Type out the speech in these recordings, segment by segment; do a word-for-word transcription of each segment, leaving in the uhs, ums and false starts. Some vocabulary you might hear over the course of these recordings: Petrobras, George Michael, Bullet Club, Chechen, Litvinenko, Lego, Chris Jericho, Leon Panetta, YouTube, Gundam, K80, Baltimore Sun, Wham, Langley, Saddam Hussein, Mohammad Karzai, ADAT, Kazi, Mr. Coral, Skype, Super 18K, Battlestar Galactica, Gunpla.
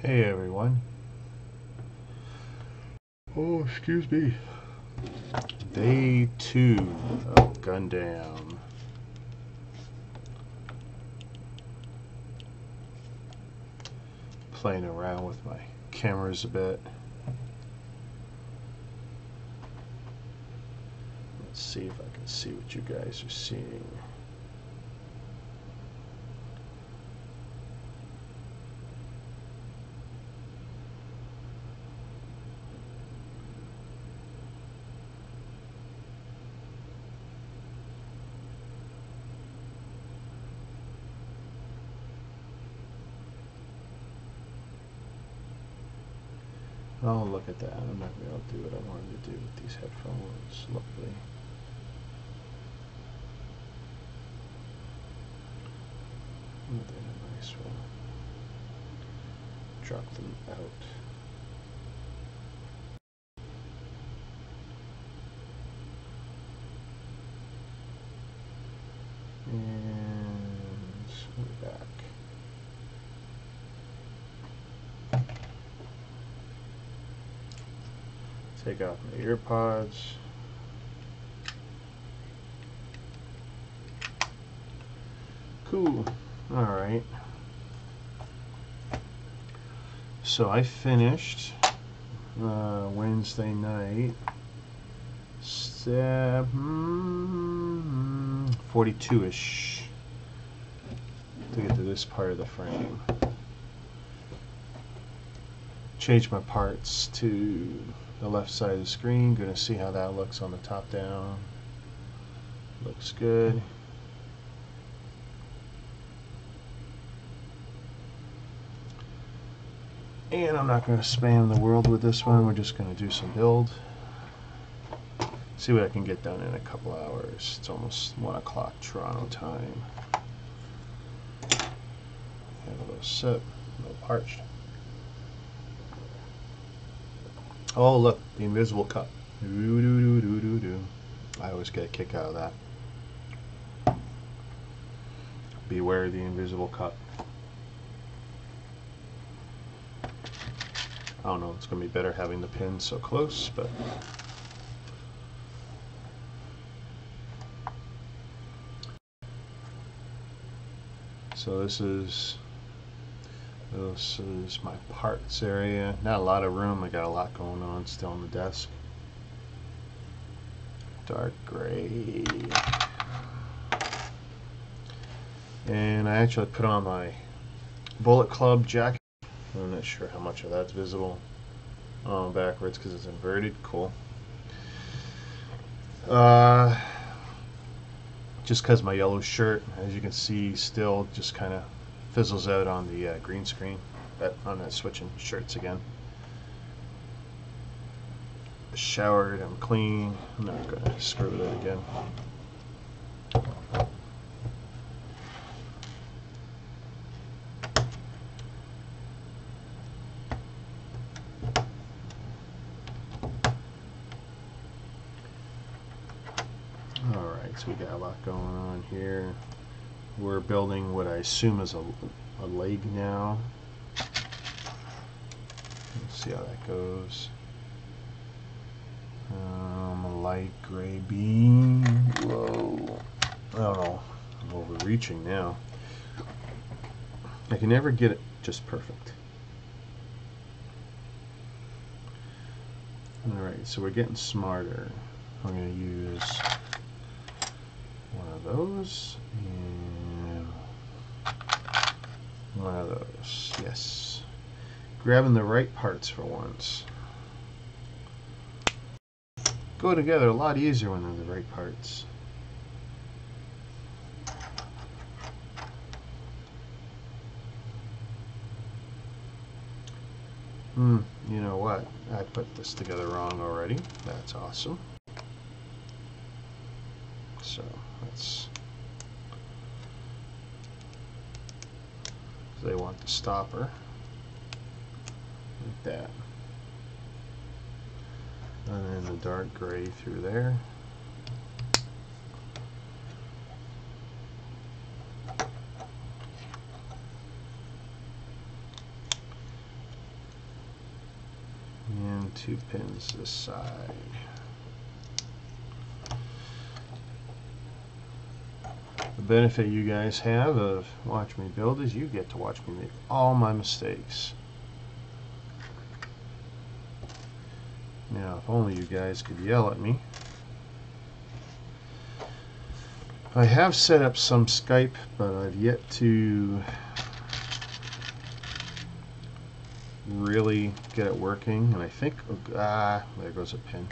Hey everyone. Oh, excuse me. Day two of Gundam. Playing around with my cameras a bit. Let's see if I can see what you guys are seeing. Oh, look at that. I'm not going to be able to do what I wanted to do with these headphones. Luckily. And then I might as well drop them out. Take off my ear pods. Cool. Alright. So I finished uh, Wednesday night forty-two-ish to get to this part of the frame. Change my parts to the left side of the screen. Gonna see how that looks on the top down. Looks good. And I'm not gonna spam the world with this one. We're just gonna do some build. See what I can get done in a couple hours. It's almost one o'clock Toronto time. Have a little sip, a little parched. Oh, look, the invisible cup. Doo, doo, doo, doo, doo, doo. I always get a kick out of that. Beware the invisible cup. I don't know, it's going to be better having the pin so close, but... So this is... This is my parts area. Not a lot of room. I got a lot going on still on the desk. Dark gray. And I actually put on my Bullet Club jacket. I'm not sure how much of that's visible um, backwards because it's inverted. Cool. Uh, just because my yellow shirt, as you can see, still just kind of fizzles out on the uh, green screen. That on that switching shirts again. Showered, I'm clean. I'm not gonna screw it up again. All right, so we got a lot going on here. We're building what I assume is a, a leg now. Let's see how that goes. Um, a light gray beam. Whoa. I don't know. I'm overreaching now. I can never get it just perfect. Alright, so we're getting smarter. I'm going to use one of those. And one of those, yes. Grabbing the right parts for once. Go together a lot easier when they're the right parts. Hmm, you know what? I put this together wrong already. That's awesome. So, let's... They want the stopper like that, and then the dark gray through there. and two pins this side. The benefit you guys have of watch me build is you get to watch me make all my mistakes. Now if only you guys could yell at me. I have set up some Skype, but I've yet to really get it working, and I think ah there goes a pin.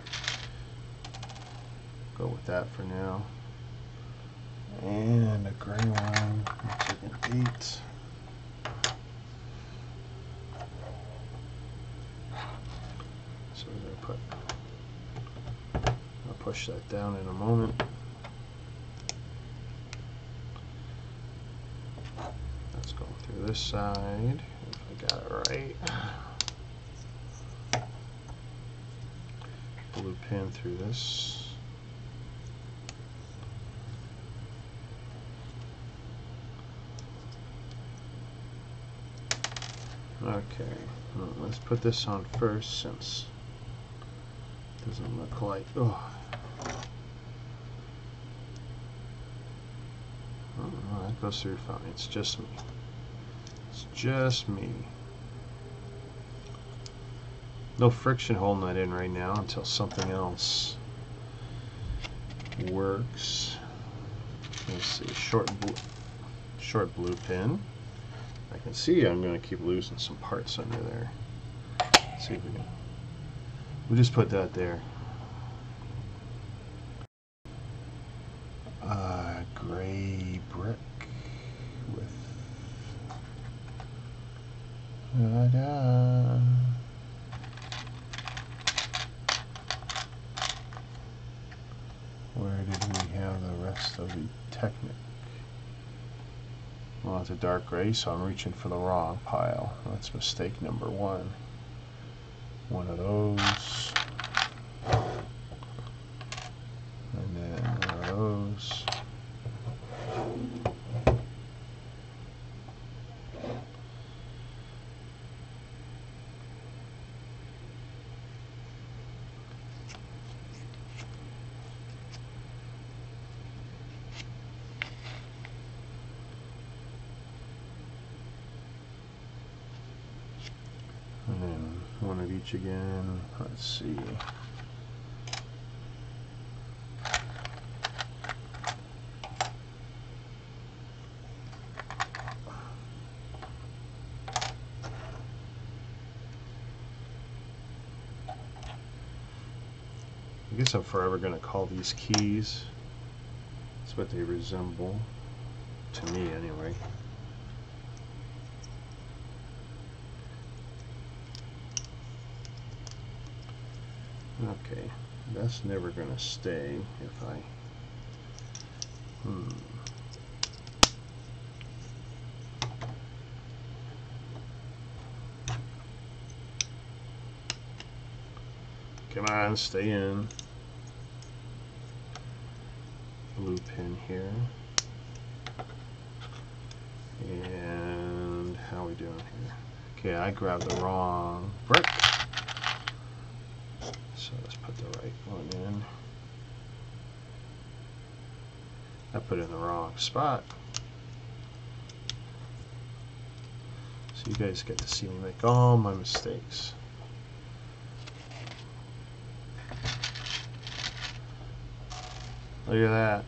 Go with that for now. And a gray one. Looks like an eight. So I'm gonna put. I'll push that down in a moment. That's going through this side. If I got it right. Blue pin through this. Okay, well, let's put this on first since it doesn't look like. Oh, oh that goes through fine. It's just me. It's just me. No friction holding that in right now until something else works. Let's see, short blue, short blue pin. I can see I'm going to keep losing some parts under there. Let's see if we can. We'll just put that there. Uh, gray brick with. Da-da. Where did we have the rest of the Technic? Well, it's a dark gray, so I'm reaching for the wrong pile. That's mistake number one. One of those. And then one of those. Again, let's see. I guess I'm forever going to call these keys. That's what they resemble, to me anyway. Okay, that's never going to stay if I, hmm. Come on, stay in. Blue pin here. And how are we doing here? Okay, I grabbed the wrong brick. So let's put the right one in. I put it in the wrong spot. So you guys get to see me make all my mistakes. Look at that.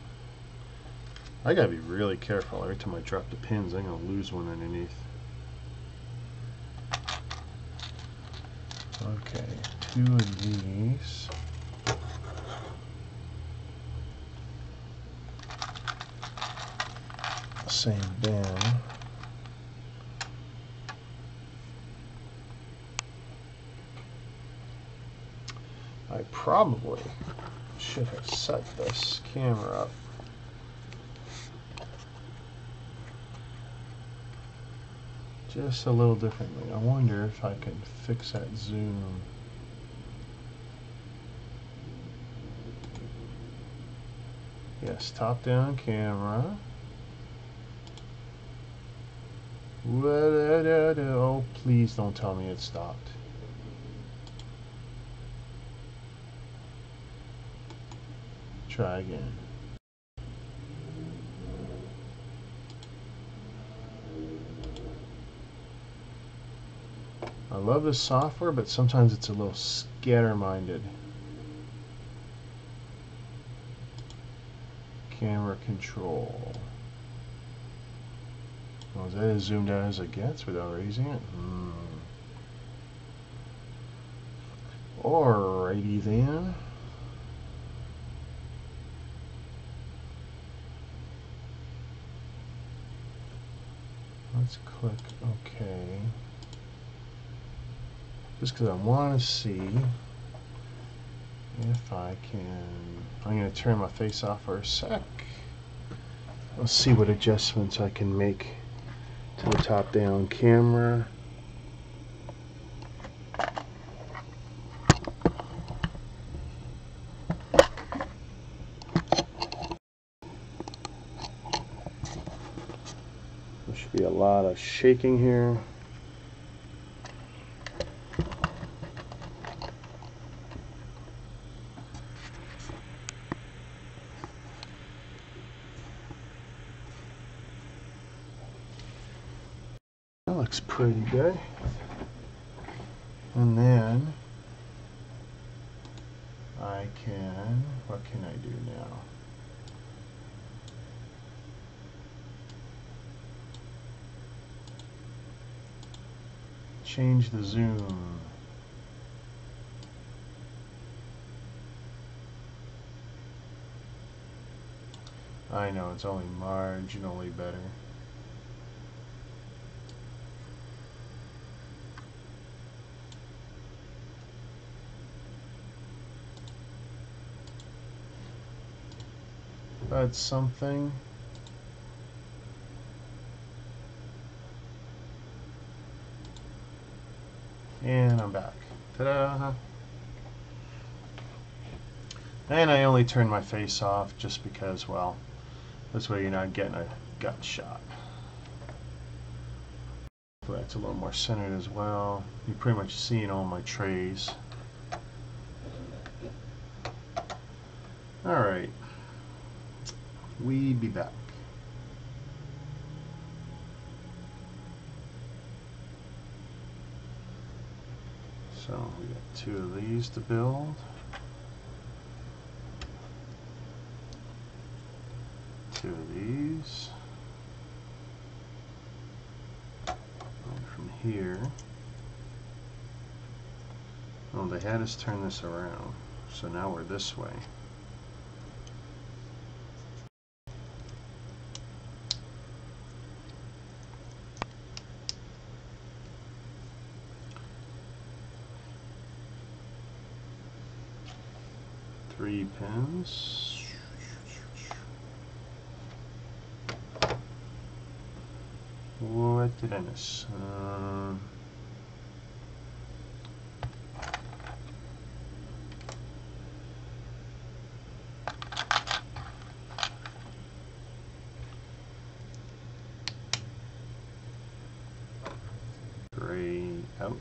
I gotta be really careful. Every time I drop the pins, I'm gonna lose one underneath. Okay. Two of these. Same bin. I probably should have set this camera up. Just a little differently. I wonder if I can fix that zoom. Yes, top-down camera. Oh, please don't tell me it stopped. try again. I love this software, but sometimes it's a little scatter-minded. Camera control. Well, is that as zoomed out as it gets without raising it? Mm. Alrighty then. Let's click OK. Just because I want to see if I can. I'm going to turn my face off for a sec. Let's see what adjustments I can make to the top down camera. There should be a lot of shaking here. Pretty good. And then I can, what can I do now? Change the zoom. I know it's only marginally better. That's something. And I'm back. Ta-da! And I only turned my face off just because, well, this way you're not getting a gut shot. So that's a little more centered as well. You're pretty much seeing all my trays. Alright. We be back. So we got two of these to build. Two of these. One from here. Well, they had us turn this around, so now we're this way. Three pins. What did I miss? Uh, gray out.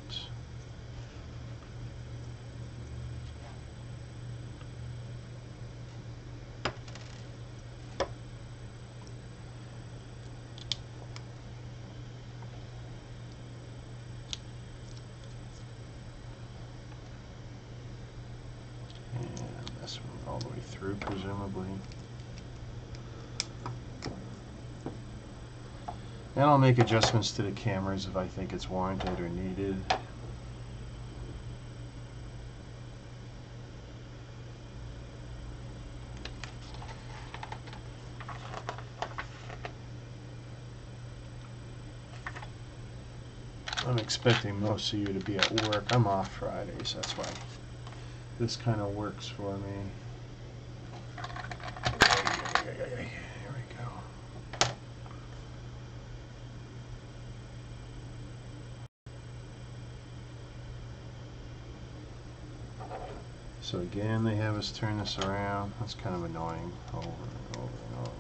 Through, presumably. And I'll make adjustments to the cameras if I think it's warranted or needed. I'm expecting most of you to be at work. I'm off Fridays, that's why this kind of works for me. So again, they have us turn this around. That's kind of annoying. Over and over and over.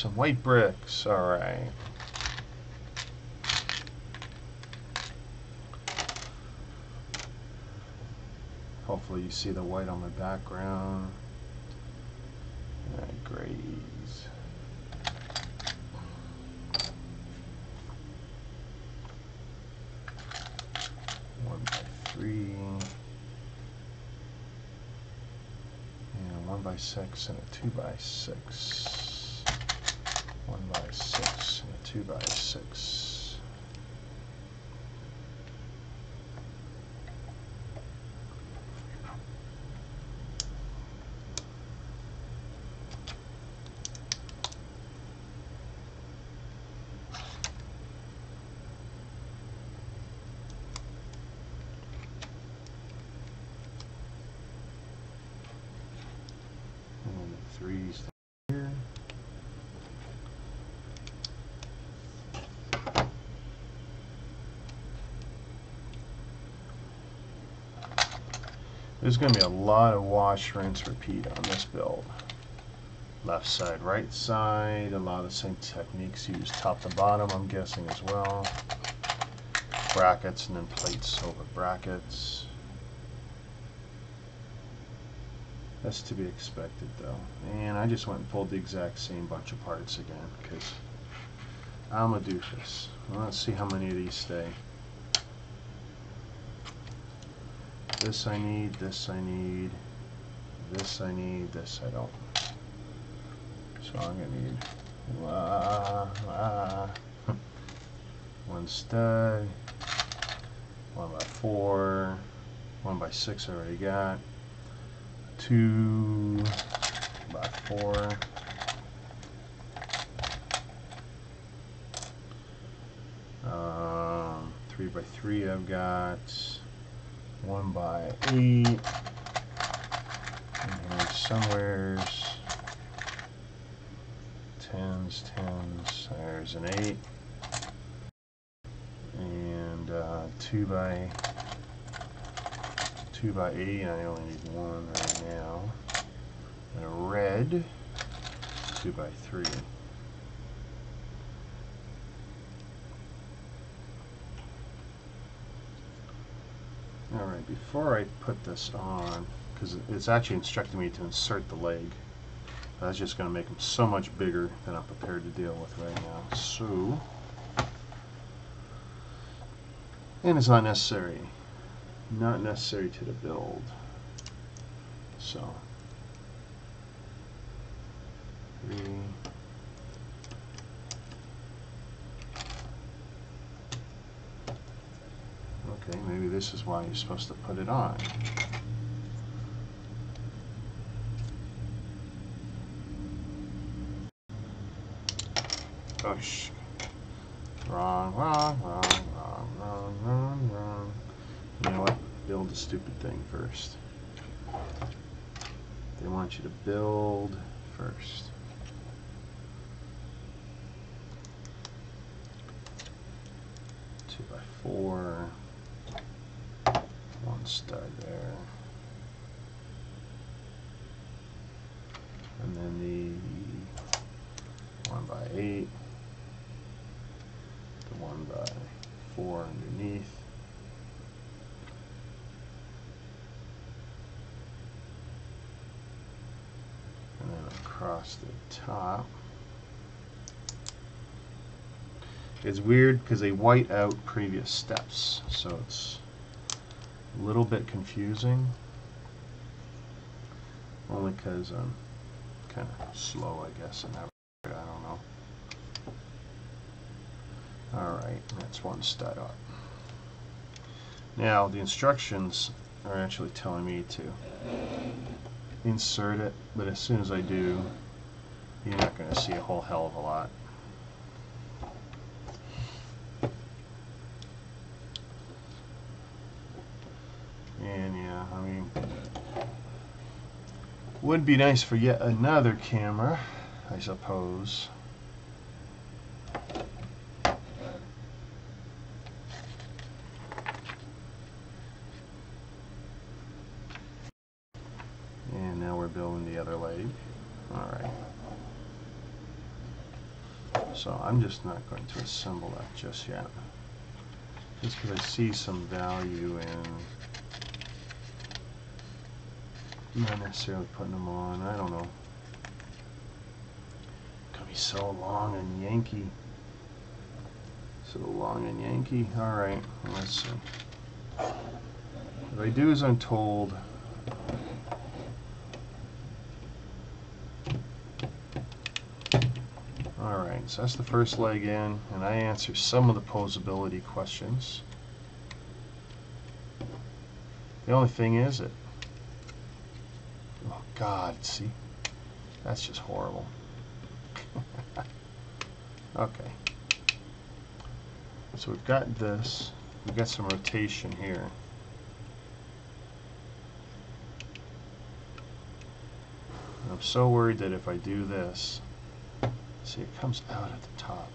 some white bricks. Alright. Hopefully you see the white on the background. Alright, grays. One by three. One by six and a two by six. One by six and a two by six. Threes here. There's going to be a lot of wash, rinse, repeat on this build. Left side, right side, a lot of the same techniques used top to bottom, I'm guessing, as well. Brackets and then plates over brackets. That's to be expected, though. And I just went and pulled the exact same bunch of parts again, because I'm a doofus. Well, let's see how many of these stay. This I need, this I need, this I need, this I don't. So I'm going to need la, la. one stud, one by four, one by six I already got. Two by four, um, three by three. I've got one by eight, and here's somewheres tens, tens. There's an eight, and uh, two by. Two by eight, and I only need one right now. And a red, two by three. All right, before I put this on, because it's actually instructing me to insert the leg. That's just going to make them so much bigger than I'm prepared to deal with right now. So, and it's not necessary. Not necessary to the build. So three okay, maybe this is why you're supposed to put it on. Oh sh wrong, wrong, wrong, wrong, wrong, wrong, wrong. You know what? Build the stupid thing first. They want you to build first. Two by four. One stud there. And then the one by eight. The one by four underneath. Across the top. It's weird because they white out previous steps, so it's a little bit confusing. Only because I'm kind of slow, I guess, and I don't know. Alright, that's one stud up. Now, the instructions are actually telling me to insert it, but as soon as I do, you're not going to see a whole hell of a lot. And yeah, I mean, would be nice for yet another camera, I suppose. Building the other leg. Alright. So I'm just not going to assemble that just yet, just because I see some value in not necessarily putting them on. I don't know. It's going to be so long and Yankee. So long and Yankee. Alright, let's see. If I do as I'm told, alright, so that's the first leg in, and I answer some of the posability questions. The only thing is it, oh god, see, that's just horrible. Okay, so we've got this, we've got some rotation here. I'm so worried that if I do this, see, it comes out at the top.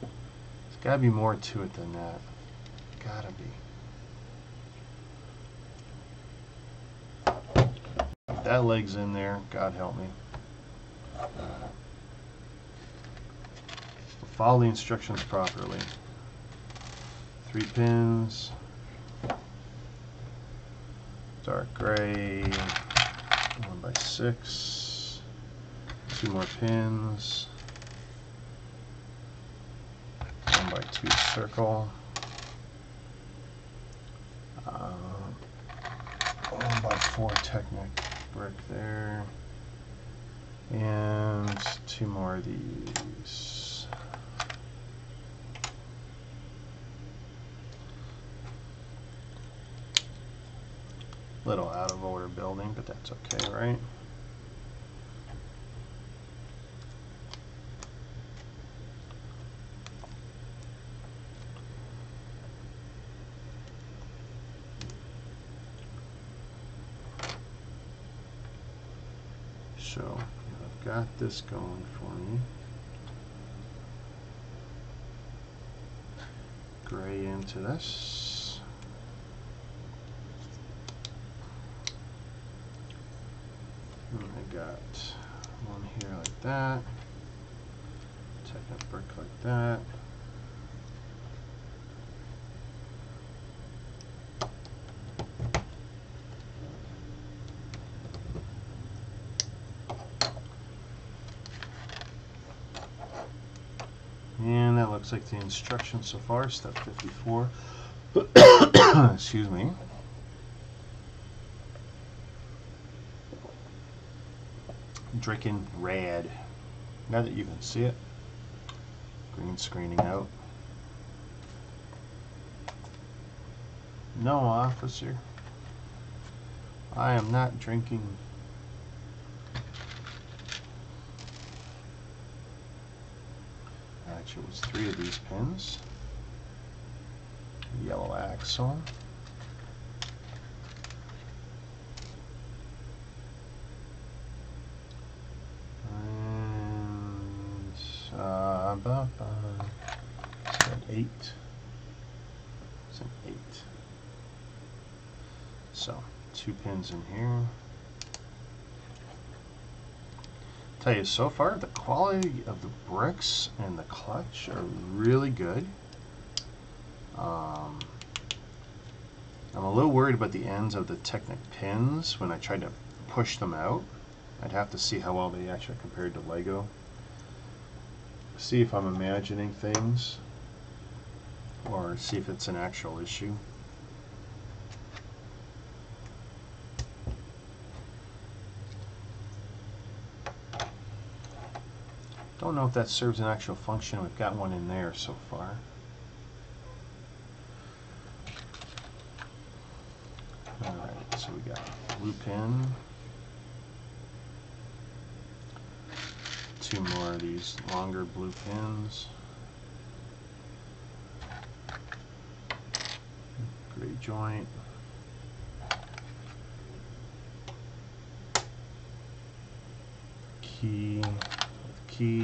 There's got to be more to it than that. Gotta be. If that leg's in there, God help me. Uh, follow the instructions properly. Three pins. Dark gray. One by six. Two more pins. One by two circle. Uh, one by four Technic brick there. And two more of these. Little out of order building, but that's okay, right? So I've got this going for me. Gray into this. Got one here like that, second brick like that, and that looks like the instructions so far. Step fifty-four. Excuse me. Drinking rad. Now that you can see it, green screening out. No, officer, I am not drinking. Actually, it was three of these pins. Yellow axle. Uh, it's an eight. It's an eight. So two pins in here. Tell you, so far the quality of the bricks and the clutch are really good. Um, I'm a little worried about the ends of the Technic pins when I tried to push them out. I'd have to see how well they actually compared to Lego. See if I'm imagining things, or see if it's an actual issue. Don't know if that serves an actual function. We've got one in there so far. Alright, so we got a blue pin. Two more of these longer blue pins. Great joint. Key. Key.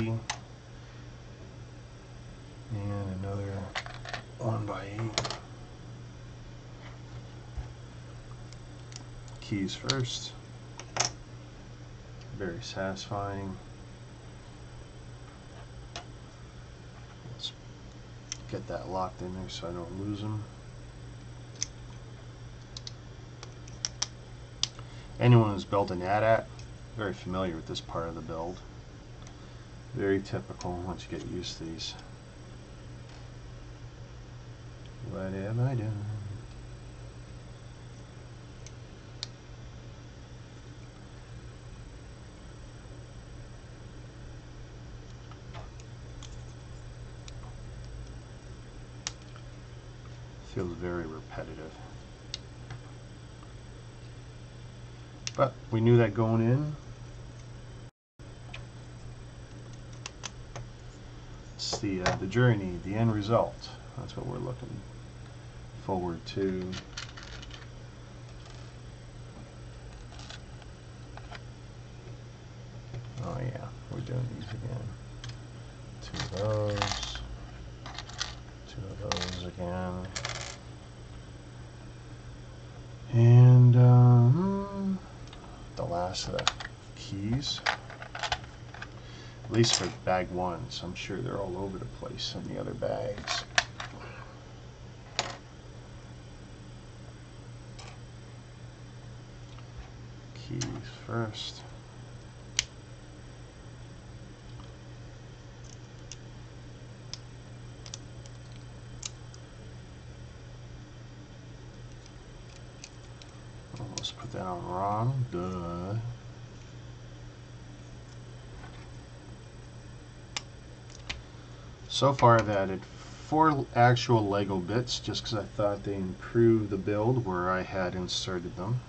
And another one by eight. Keys first. Very satisfying. get that locked in there so I don't lose them. Anyone who's built an A D A T, very familiar with this part of the build. Very typical once you get used to these. What have I done? Feels very repetitive. But we knew that going in. It's the, uh, the journey, the end result. That's what we're looking forward to. Oh yeah, we're doing these again. Two of those. Two of those again. And um, the last of the keys. At least for bag ones. I'm sure they're all over the place in the other bags. Keys first. Almost put that on wrong. Duh. So far I've added four actual Lego bits just because I thought they improved the build where I had inserted them.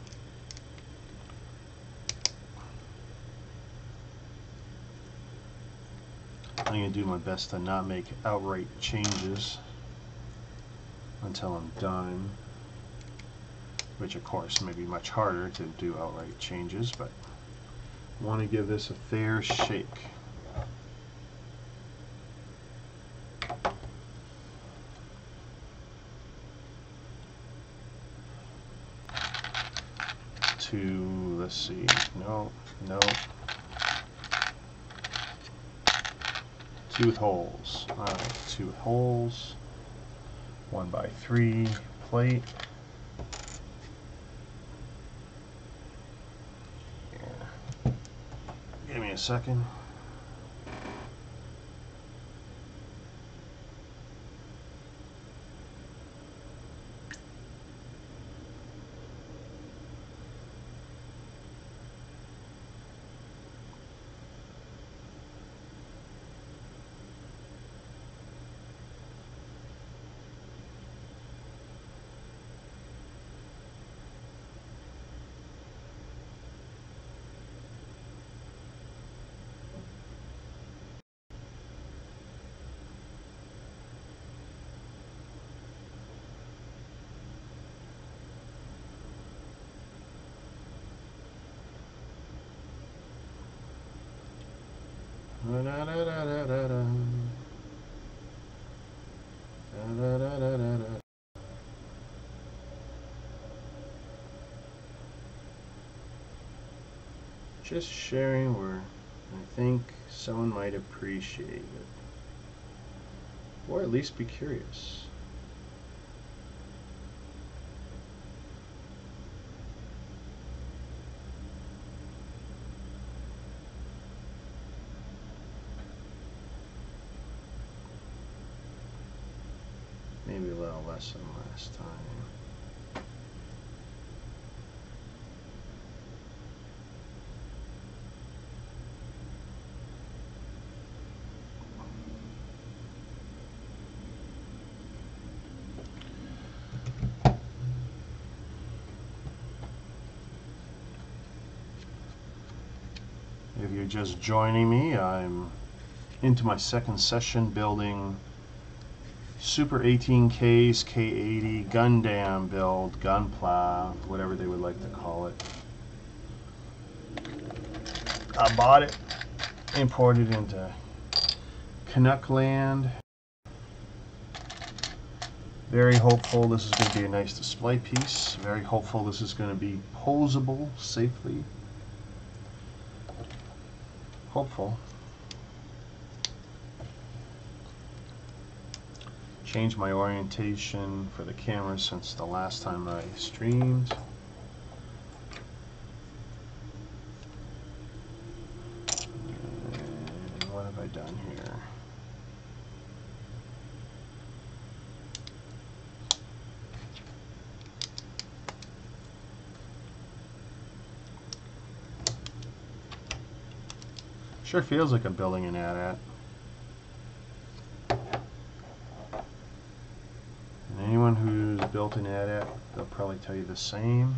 I'm going to do my best to not make outright changes until I'm done, which of course may be much harder to do outright changes, but I want to give this a fair shake. To, let's see, no, no, two holes, all right, two holes, one by three plate, yeah. Give me a second. Just sharing where I think someone might appreciate it, or at least be curious. Maybe a little less than last time. If you're just joining me, I'm into my second session building Super eighteen K's, K eighty, Gundam build, Gunpla, whatever they would like to call it. I bought it, imported it into Canuck Land. Very hopeful this is going to be a nice display piece. Very hopeful this is going to be posable safely. Hopeful. change my orientation for the camera since the last time I streamed. And what have I done here? Sure feels like I'm building an A D A T. And anyone who's built an A D A T, they'll probably tell you the same.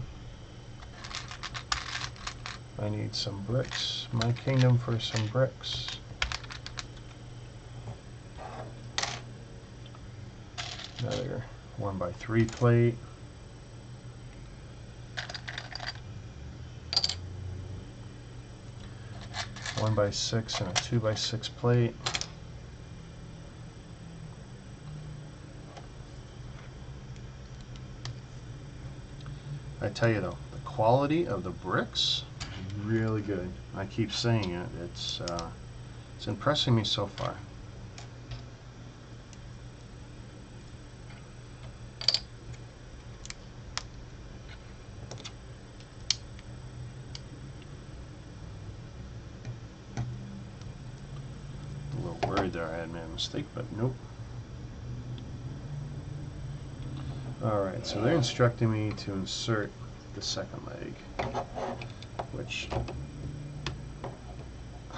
I need some bricks. My kingdom for some bricks. Another one by three plate. One by six and a two by six plate. I tell you though, the quality of the bricks is really good. I keep saying it. It's uh, it's impressing me so far. Mistake, but nope. Alright, so they're instructing me to insert the second leg, which I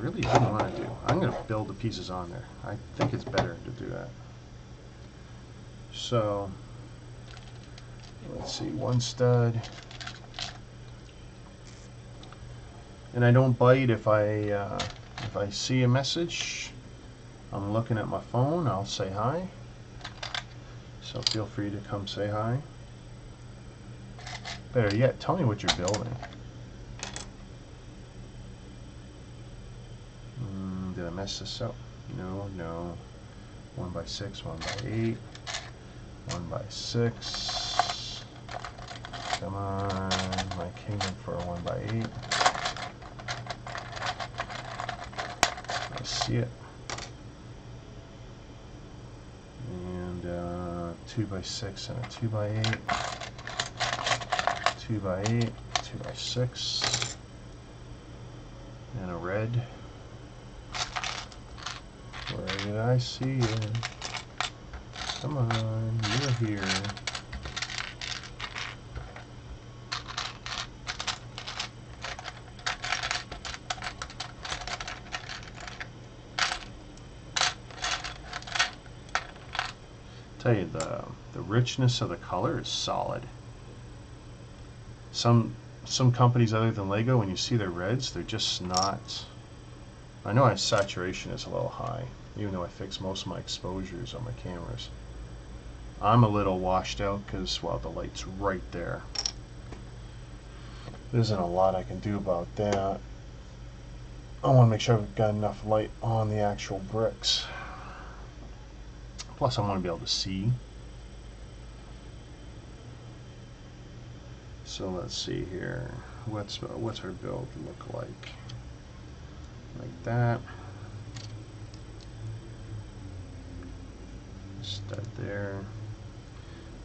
really didn't want to do. I'm going to build the pieces on there. I think it's better to do that. So, let's see, one stud. And I don't bite if I... Uh, If I see a message, I'm looking at my phone, I'll say hi. So feel free to come say hi. Better yet, tell me what you're building. Mm, did I mess this up? No, no. One by six, one by eight, one by six. Come on, my kingdom for a one by eight. See it. And uh, two by six and a two by eight, two by eight, two by six, and a red. Where did I see you? Come on, you're here. You, the the richness of the color is solid. Some some companies other than Lego, when you see their reds, they're just not. I know my saturation is a little high, even though I fix most of my exposures on my cameras. I'm a little washed out because, well, the light's right there. There isn't a lot I can do about that. I want to make sure I've got enough light on the actual bricks. Plus I want to be able to see. So let's see here. What's what's our build look like? Like that. Stud there.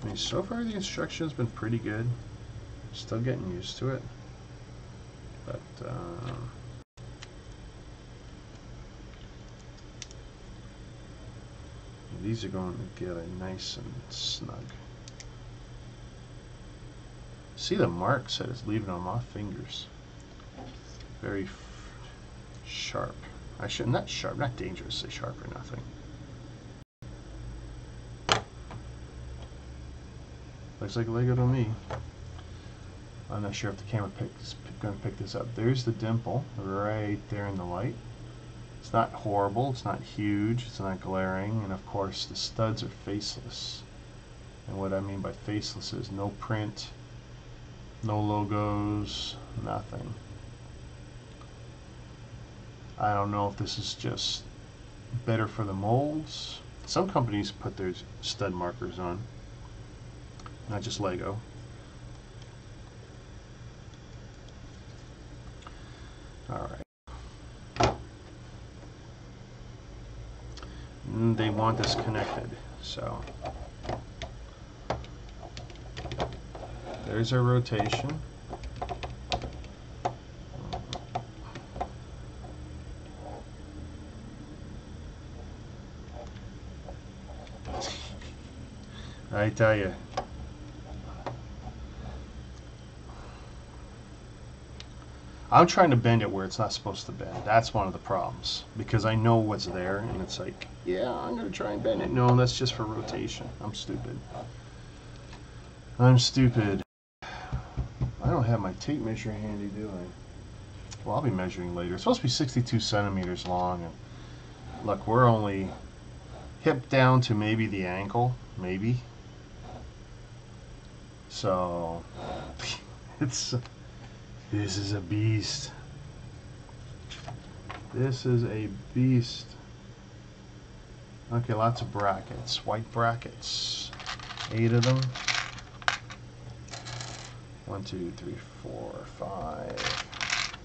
I mean, so far the instruction's been pretty good. Still getting used to it. But uh, these are going together nice and snug. See the marks that it's leaving on my fingers. Very f sharp. Actually, not sharp, not dangerously sharp or nothing. Looks like Lego to me. I'm not sure if the camera picks going to pick this up. There's the dimple right there in the light. It's not horrible, it's not huge, it's not glaring, and of course the studs are faceless. And what I mean by faceless is no print, no logos, nothing. I don't know if this is just better for the molds. Some companies put their stud markers on, not just Lego. Alright. want this connected. So there's our rotation. I tell you. I'm trying to bend it where it's not supposed to bend. That's one of the problems, because I know what's there, and it's like, yeah, I'm going to try and bend it. No, that's just for rotation. I'm stupid. I'm stupid. I don't have my tape measure handy, do I? Well, I'll be measuring later. It's supposed to be sixty-two centimeters long. And look, we're only hip down to maybe the ankle, maybe. So, it's... This is a beast. This is a beast. Okay, lots of brackets. White brackets. Eight of them. One, two, three, four, five,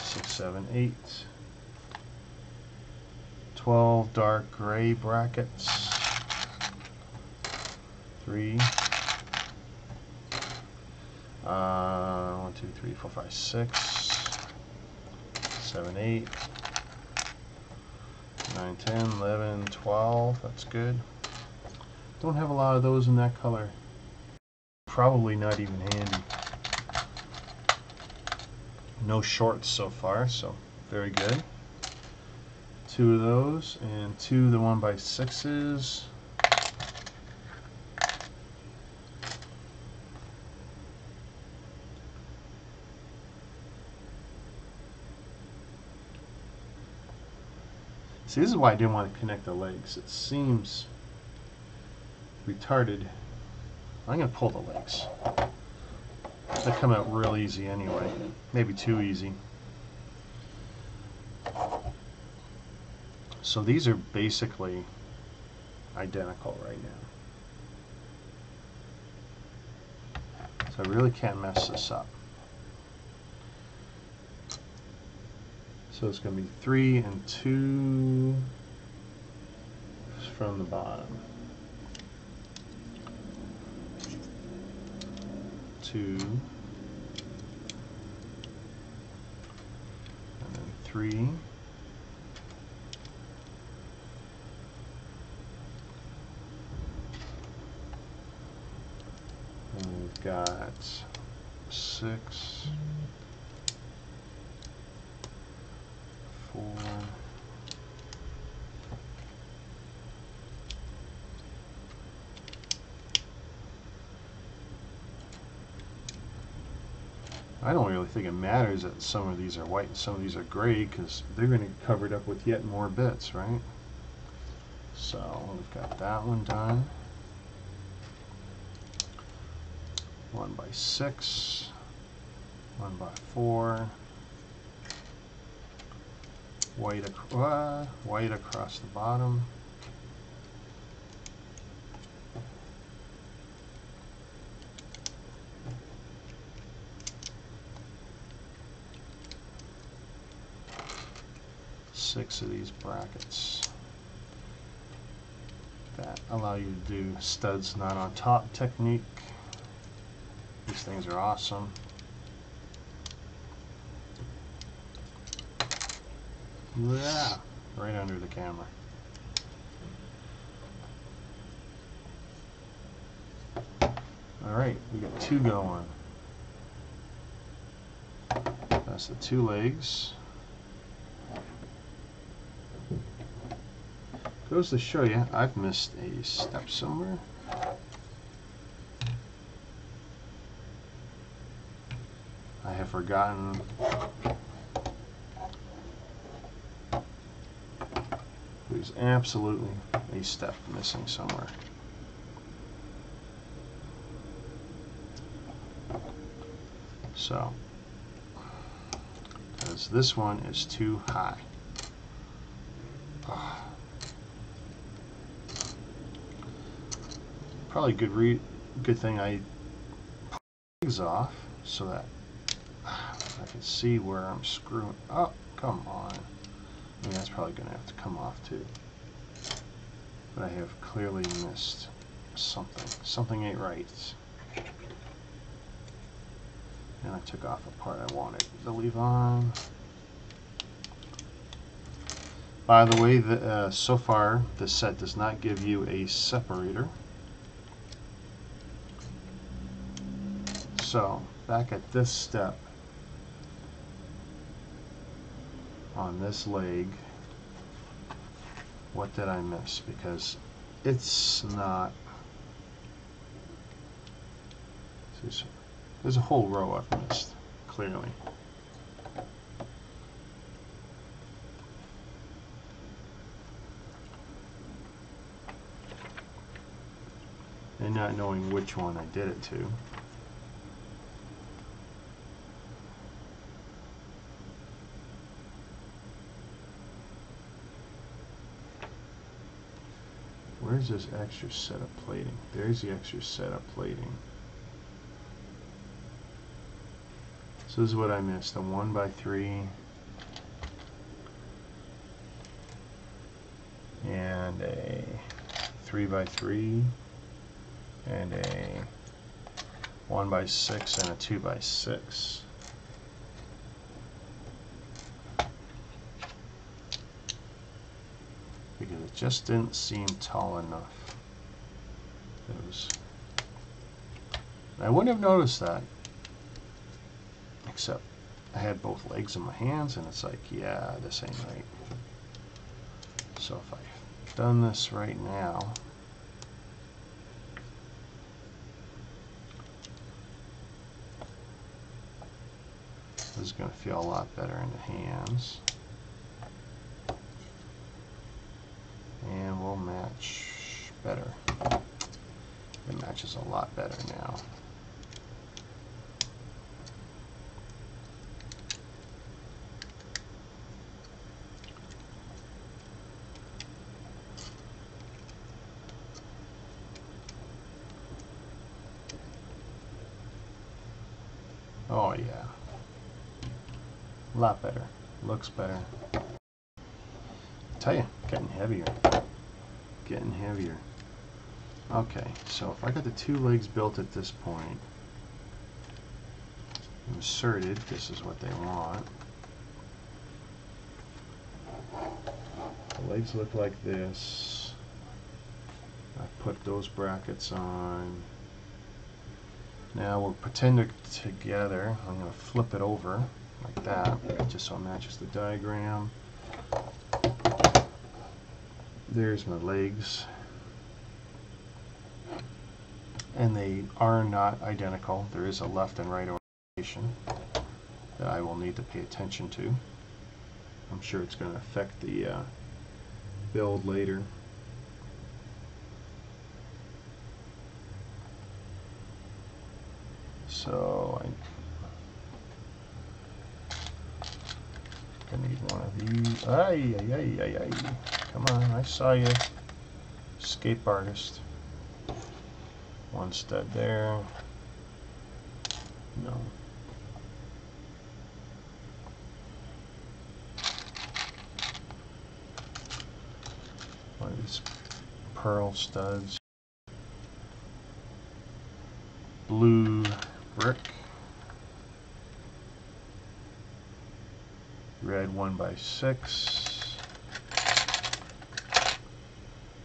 six, seven, eight. Twelve dark gray brackets. Three. Uh, one, two, three, four, five, six, seven, eight, nine, ten, eleven, twelve. That's good. Don't have a lot of those in that color. Probably not even handy. No shorts so far, so very good. Two of those and two of the one by sixes. See, this is why I didn't want to connect the legs. It seems retarded. I'm going to pull the legs. They come out real easy anyway. Maybe too easy. So these are basically identical right now. So I really can't mess this up. So it's going to be three and two from the bottom. Two. And then three. And we've got six. I don't really think it matters that some of these are white and some of these are gray, because they're going to be covered up with yet more bits, right? So we've got that one done. One by six, one by four. White, ac uh, white across the bottom. Six of these brackets that allow you to do studs not on top technique. These things are awesome. Yeah, right under the camera. Alright, we got two going. That's the two legs. Goes to show you, I've missed a step somewhere. I have forgotten. There's absolutely a step missing somewhere. So, because this one is too high. Oh. Probably good re good thing I pull the legs off so that I can see where I'm screwing up. Oh, come on. I mean, that's probably going to have to come off too. But I have clearly missed something. Something ain't right. And I took off a part I wanted to leave on. By the way, the, uh, so far this set does not give you a separator. So, back at this step, on this leg, what did I miss? Because it's not... There's a whole row I've missed, clearly. And not knowing which one I did it to. Where's this extra set of plating? There's the extra set of plating. So this is what I missed, the one by three and a three by three and a one by six and a two by six. Because it just didn't seem tall enough. It was, I wouldn't have noticed that, except I had both legs in my hands, and it's like, yeah, this ain't right. So if I've done this right now, this is going to feel a lot better in the hands. And we'll match better. It matches a lot better now. Oh yeah, a lot better, looks better. Tell you, getting heavier, getting heavier. Okay, so if I got the two legs built at this point, inserted, this is what they want. The legs look like this. I put those brackets on. Now we'll pretend they're together. I'm going to flip it over like that, just so it matches the diagram. There's my legs, and they are not identical. There is a left and right orientation that I will need to pay attention to. I'm sure it's going to affect the uh, build later. So I need one of these. Ay, ay, ay, ay, ay. Come on, I saw you. Escape artist. One stud there. No. One of these pearl studs. Blue brick. Red one by six.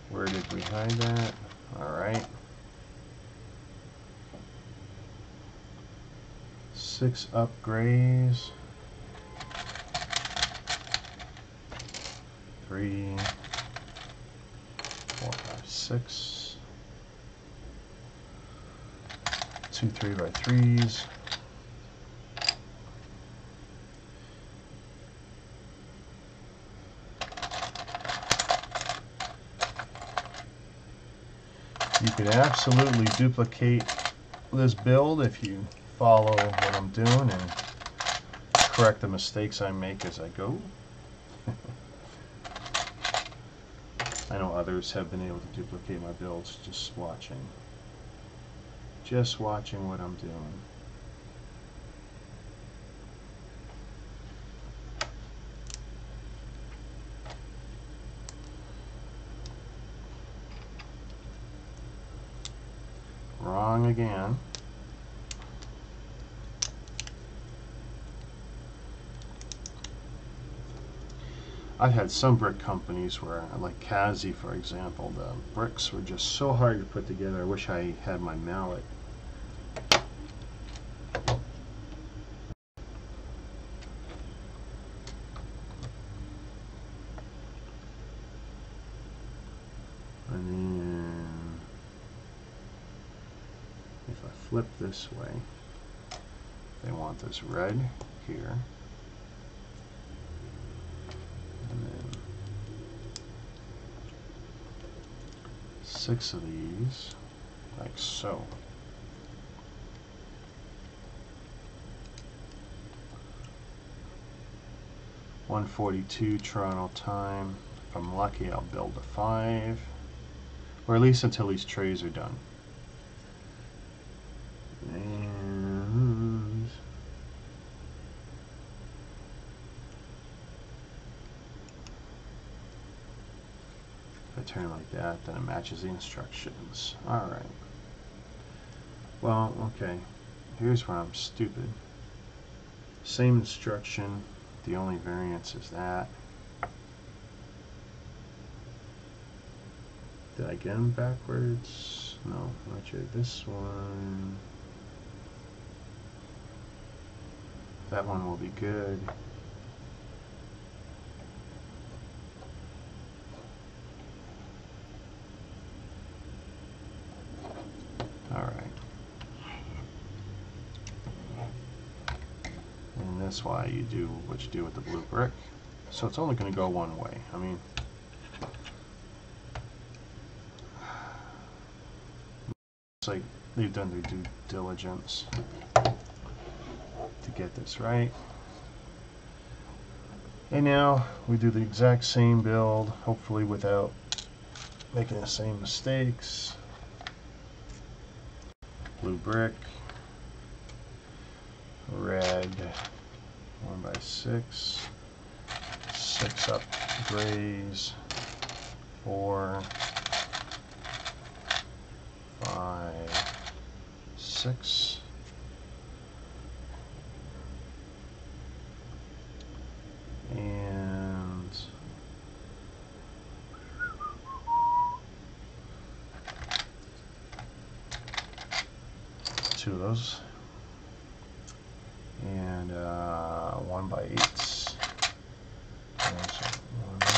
Where did we hide that? Alright. Six upgrades. Three, four, five, six. Two three by threes. You can absolutely duplicate this build if you follow what I'm doing and correct the mistakes I make as I go. I know others have been able to duplicate my builds just watching. Just watching what I'm doing. Wrong again. I've had some brick companies where, like Kazi, for example, the bricks were just so hard to put together. I wish I had my mallet. And then, if I flip this way, they want this red here. Six of these, like so. one forty-two Toronto time. If I'm lucky, I'll build a five, or at least until these trays are done. And turn like that, then it matches the instructions. Alright. Well, okay. Here's where I'm stupid. Same instruction. The only variance is that. Did I get them backwards? No. Not sure. This one. That one will be good. That's why you do what you do with the blue brick. So it's only going to go one way. I mean, it's like they've done their due diligence to get this right. And now we do the exact same build, hopefully without making the same mistakes. Blue brick, red, one by six, six up grays, four, five, six, and two of those. And uh, one by eights. One,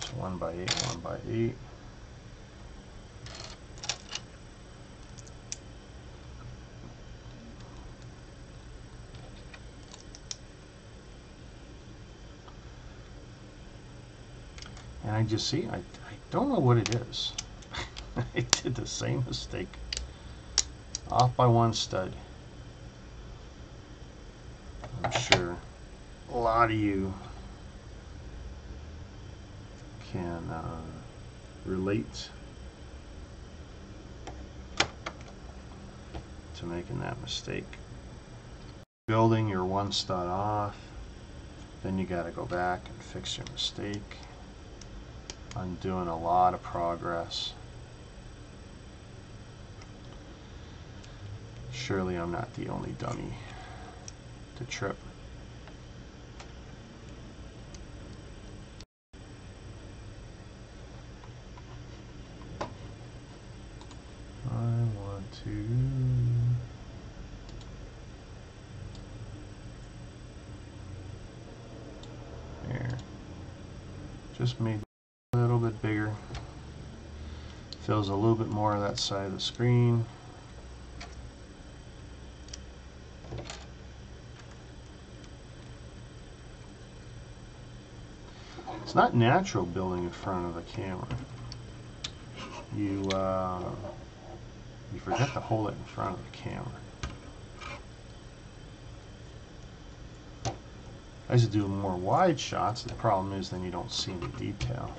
so one by eight, one by eight. And I just see, I, I don't know what it is. I did the same mistake. Off by one stud. I'm sure a lot of you can uh, relate to making that mistake. Building your one stud off, then you gotta go back and fix your mistake. I'm doing a lot of progress. Surely I'm not the only dummy to trip. I want to there. Just made it a little bit bigger. Fills a little bit more of that side of the screen. It's not natural building in front of the camera. You uh, you forget to hold it in front of the camera. I used to do more wide shots. The problem is then you don't see any detail.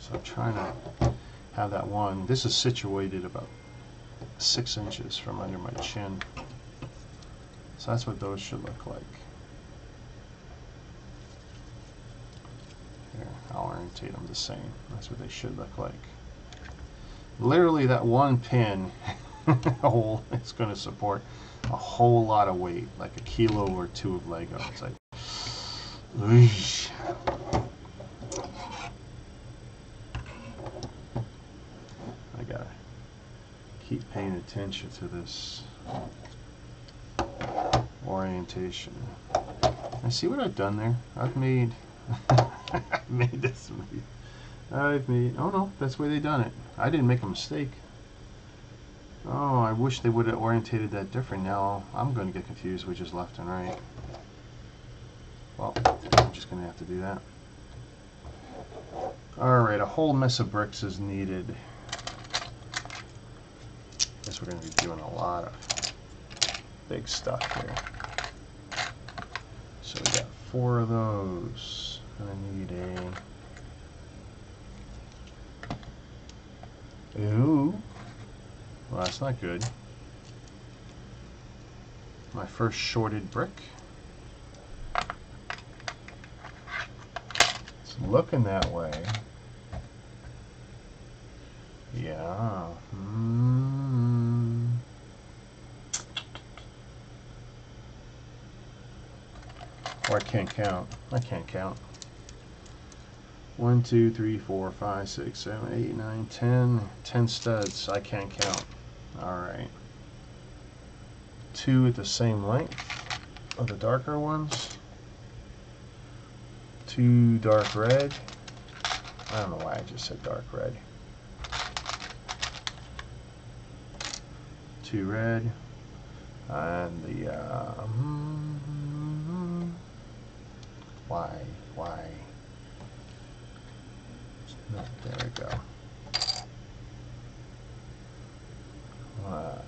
So I'm trying to have that one. This is situated about six inches from under my chin. So that's what those should look like. I'll orientate them the same. That's what they should look like. literally that one pin hole is going to support a whole lot of weight, like a kilo or two of Lego. It's like, whoosh. I gotta keep paying attention to this orientation. And see what I've done there? I've made, I've made this. Made, I've made. Oh no, that's the way they done it. I didn't make a mistake. Oh, I wish they would have orientated that different. Now I'm going to get confused, which is left and right. Well, I'm just going to have to do that. Alright, a whole mess of bricks is needed. Guess we're going to be doing a lot of big stuff here. So we got four of those. I need a... Ooh. Well, that's not good. My first shorted brick. It's looking that way. Yeah. Mm. Or I can't count. I can't count. One, two, three, four, five, six, seven, eight, nine, ten. Ten studs. I can't count. Alright. Two at the same length of the darker ones. Two dark red. I don't know why I just said dark red. Two red. And the, uh, why? Why? No, there we go. One.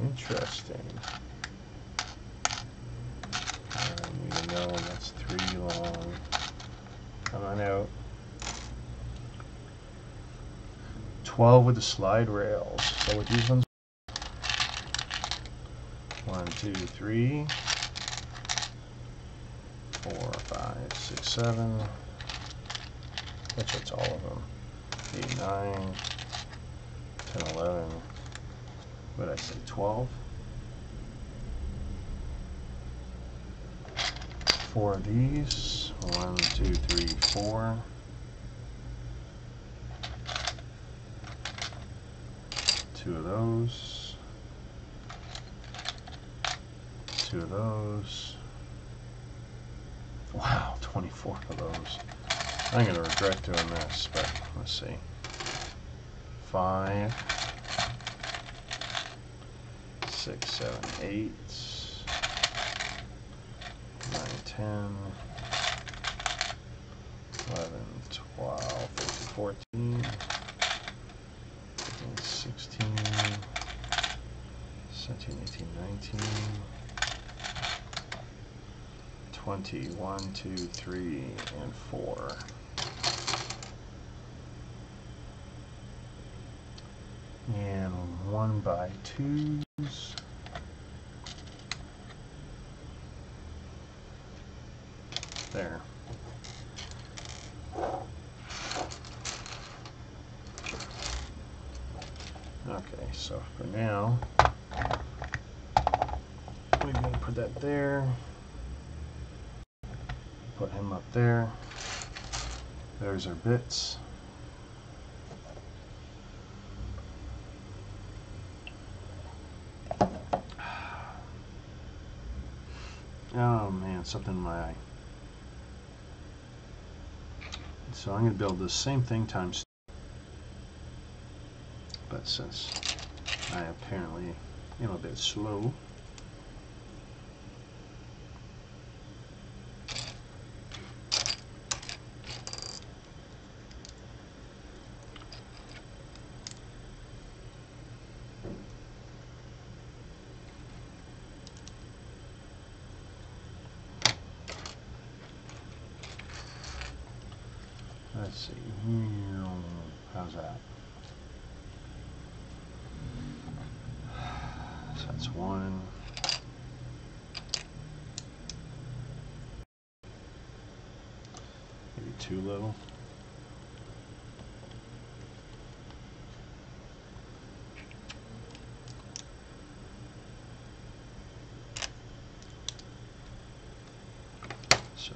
Interesting. I need to know that's three long. Come on out. twelve with the slide rails. So with these ones, one, two, three, four, five, six, seven. Which that's all of them. Eight, nine, ten, eleven. What did I say? Twelve. Four of these. One, two, three, four. Two of those, two of those, wow, twenty-four of those. I'm going to regret doing this, but let's see, five, six, seven, eight, nine, ten, eleven, twelve, fourteen, sixteen, seventeen, eighteen, nineteen, twenty, one, two, three, and four. And one by twos. There. Okay, so for now, we're going to put that there, put him up there, there's our bits. Oh man, something in my eye. So I'm going to build the same thing times two. But since I apparently am a bit slow, let's see, how's that? That's one. Maybe too low. So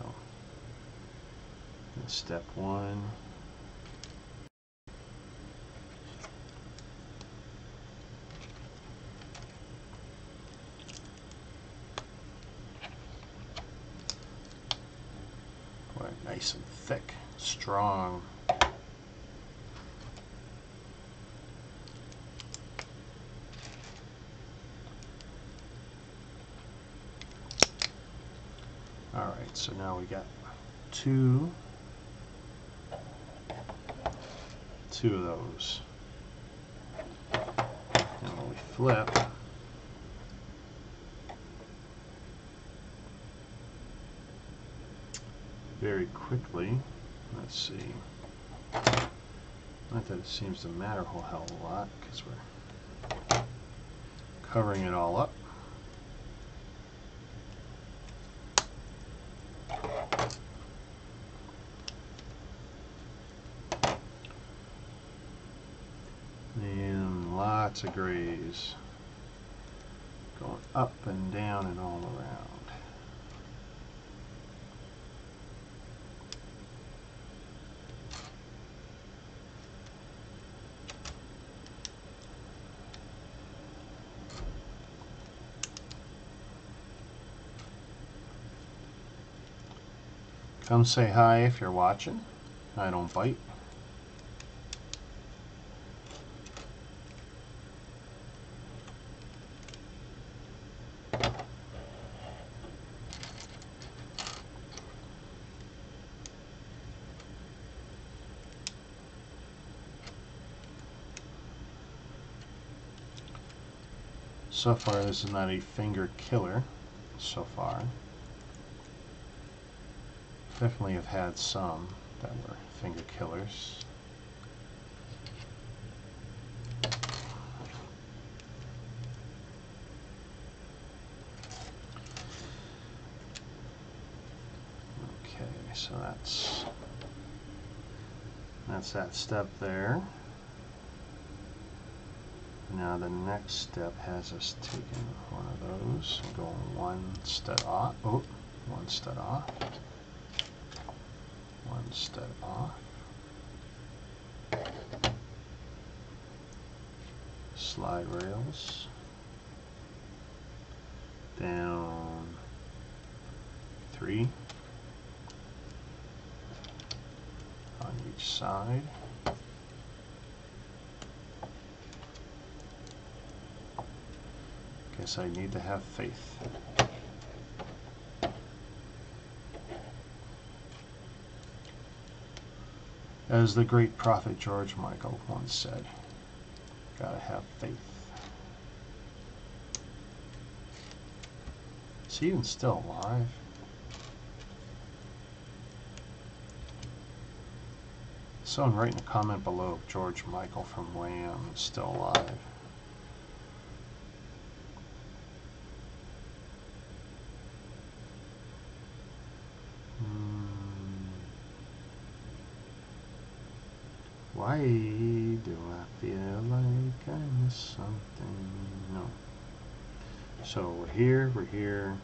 step one. Nice and thick, strong. All right, so now we got two, two of those. And when we flip, very quickly, let's see, not that it seems to matter a whole hell of a lot because we're covering it all up. And lots of grays going up and down and all around. Come say hi if you're watching. I don't bite. So far, this is not a finger killer. So far. Definitely have had some that were finger killers. Okay, so that's that's that step there. Now the next step has us taking one of those and going one step off. Oh, one step off. One step off, slide rails, down three on each side, guess I need to have faith. As the great prophet George Michael once said, gotta have faith. Is he even still alive? Someone write in a comment below if George Michael from Wham is still alive. Why do I feel like I missed something? No. So we're here, we're here.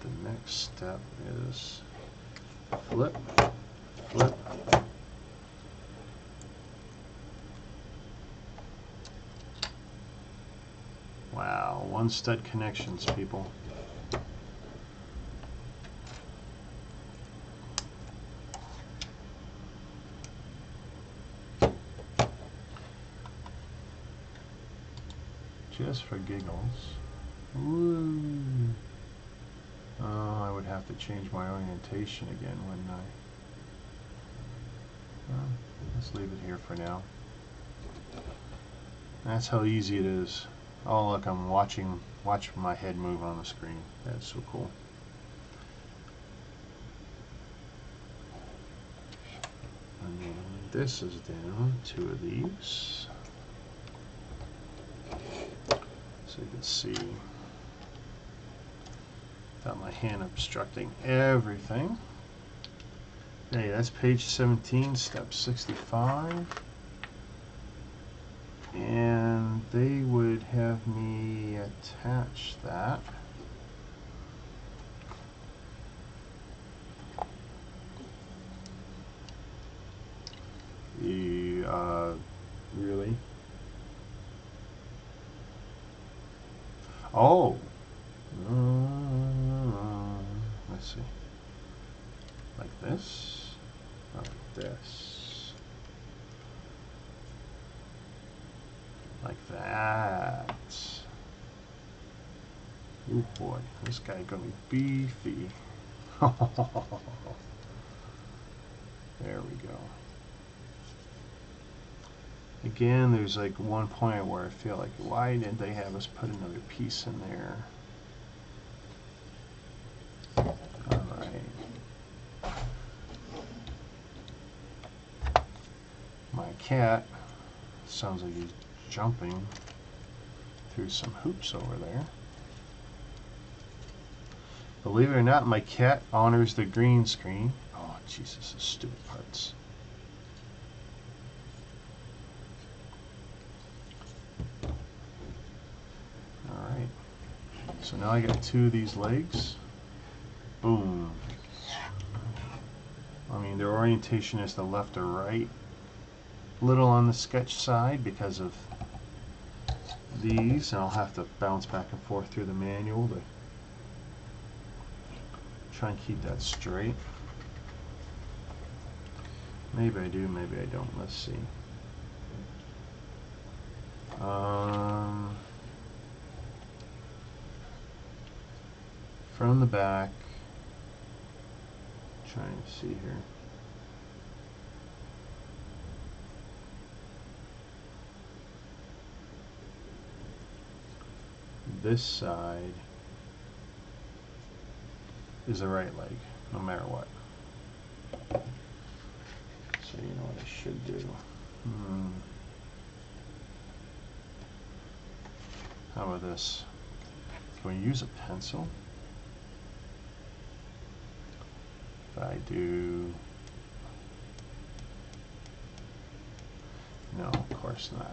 The next step is flip, flip. Wow, one stud connections, people. Just for giggles. Woo. Oh, I would have to change my orientation again, wouldn't I? Well, let's leave it here for now. That's how easy it is. Oh, look, I'm watching, watch my head move on the screen. That's so cool. And then this is down, two of these. so you can see without my hand obstructing everything. Hey, that's page seventeen, step sixty-five. And they would have me attach that. The, uh, really? Oh! Uh, let's see. Like this. Like this. Like that. Oh boy, this guy gonna be beefy. There we go. Again, there's like one point where I feel like, why didn't they have us put another piece in there? Alright. My cat sounds like he's jumping through some hoops over there. Believe it or not, my cat honors the green screen. Oh, Jesus, those stupid parts. So now I got two of these legs. Boom. I mean, their orientation is the left or right. Little on the sketch side because of these, and I'll have to bounce back and forth through the manual to try and keep that straight. Maybe I do, maybe I don't. Let's see. Um. From the back, I'm trying to see here. This side is the right leg, no matter what. So you know what I should do. Hmm. How about this? Can we use a pencil? I do. No, of course not.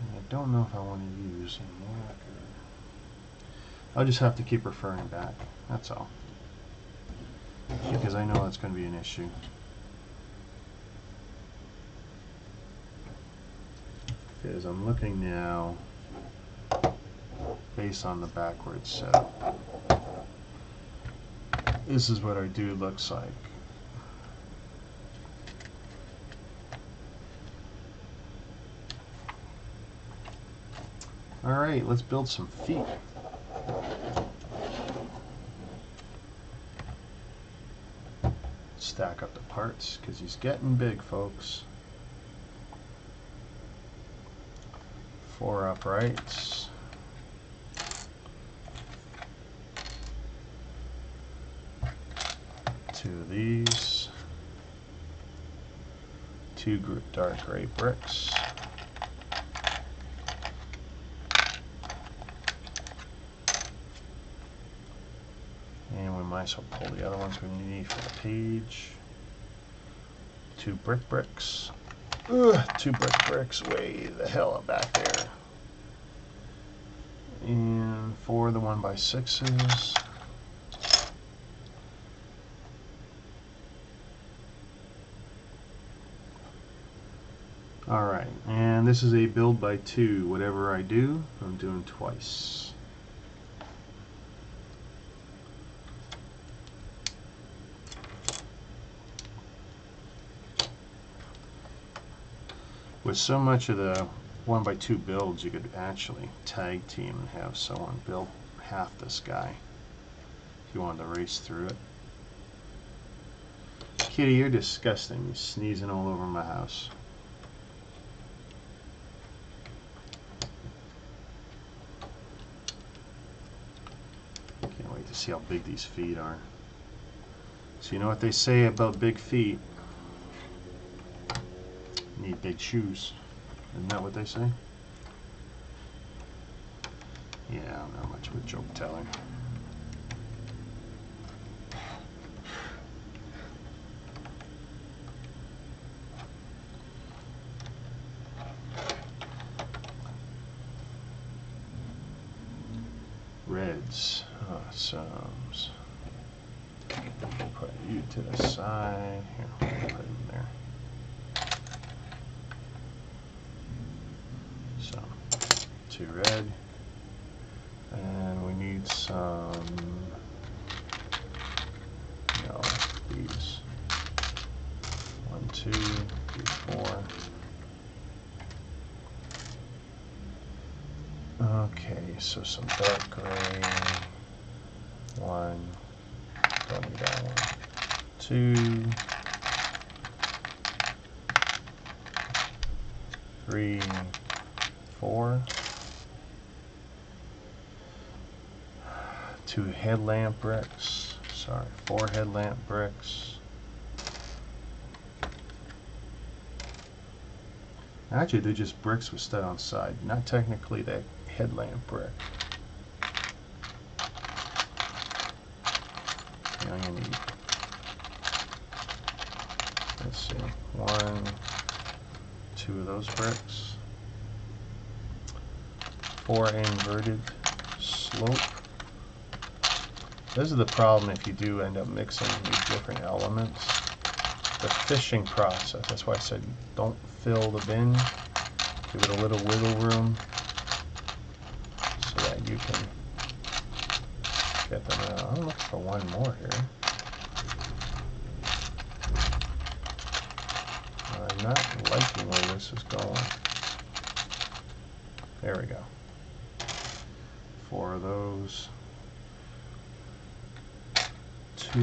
And I don't know if I want to use a marker. I'll just have to keep referring back. That's all. Because I know that's going to be an issue. Because I'm looking now based on the backwards setup. This is what our dude looks like. Alright, let's build some feet. Stack up the parts, because he's getting big, folks. Four uprights. Two of these, two dark gray bricks, and we might as well pull the other ones we need for the page. Two brick bricks, Ugh, two brick bricks way the hell up back there, and four of the one by sixes. Alright, and this is a build by two. Whatever I do, I'm doing twice. With so much of the one by two builds, you could actually tag team and have someone build half this guy if you wanted to race through it. Kitty, you're disgusting. You're sneezing all over my house. See how big these feet are. So you know what they say about big feet? Need big shoes. Isn't that what they say? Yeah, I'm not much of a joke teller. Reds, awesomes. Put you to the side. Here, put them there. So, two red. And we need some, no, these. One, two, three, four. Okay, so some dark gray. One, don't need that one. Two, three, four. Two headlamp bricks, sorry, four headlamp bricks. Actually, they're just bricks with stud on side, not technically that headlamp brick. And I'm gonna need, let's see, one, two of those bricks, four inverted slope. This is the problem if you do end up mixing these different elements. The fishing process, that's why I said don't fill the bin. Give it a little wiggle room so that you can get them out. I'm looking for one more here. I'm not liking where this is going. There we go. Four of those. Two.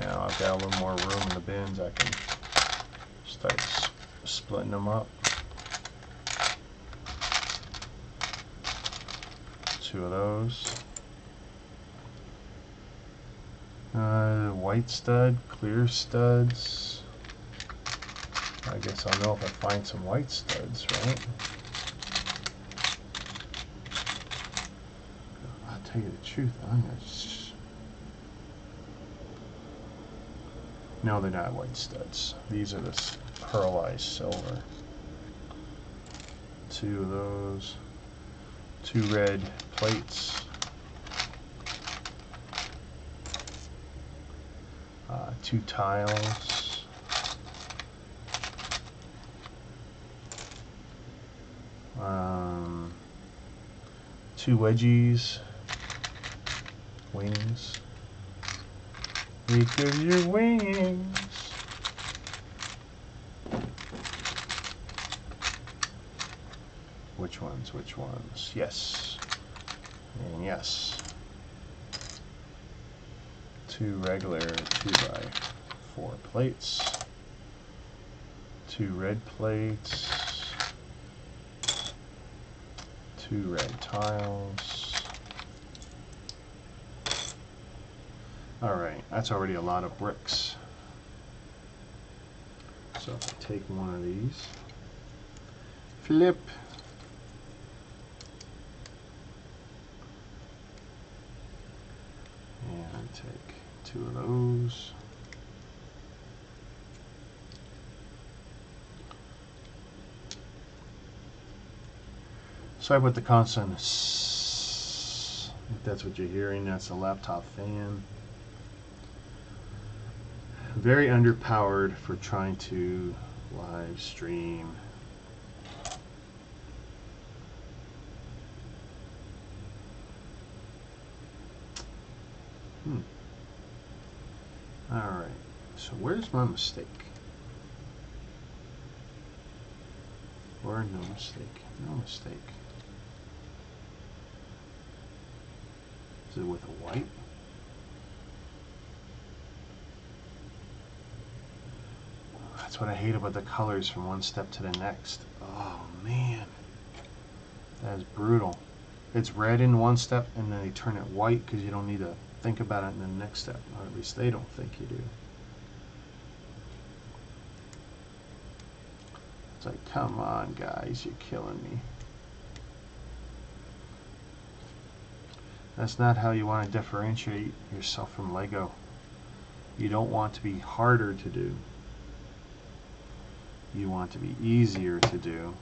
Now I've got a little more room in the bins. I can start sp splitting them up. Two of those. Uh, white stud, clear studs. I guess I'll know if I find some white studs, right? Tell you the truth, I'm gonna just... No, they're not white studs. These are this pearlized silver. Two of those. Two red plates. Uh, two tiles. Um, two wedgies. Wings. Because your wings. Which ones? Which ones? Yes. And yes. Two regular two by four plates. Two red plates. Two red tiles. Alright, that's already a lot of bricks. So if I take one of these, flip, and I take two of those, so I put the constant, if that's what you're hearing, that's the laptop fan. Very underpowered for trying to live stream. Hmm. Alright, so where's my mistake? Or no mistake? No mistake. Is it with a white? What I hate about the colors from one step to the next. Oh man, that is brutal. It's red in one step and then they turn it white because you don't need to think about it in the next step, or at least they don't think you do. It's like, come on, guys, you're killing me. That's not how you want to differentiate yourself from Lego. You don't want to be harder to do. You want to be easier to do.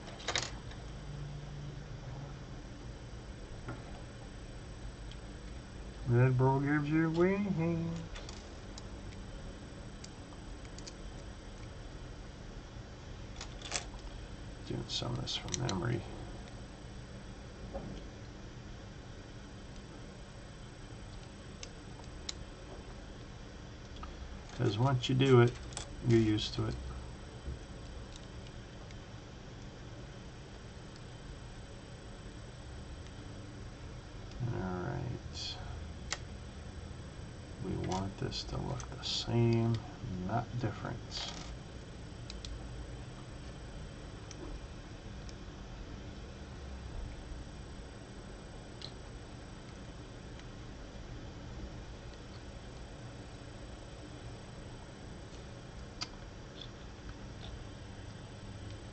Red Bull gives you wings. Doing some of this from memory. Because once you do it, you're used to it. Alright. We want this to look the same, not different.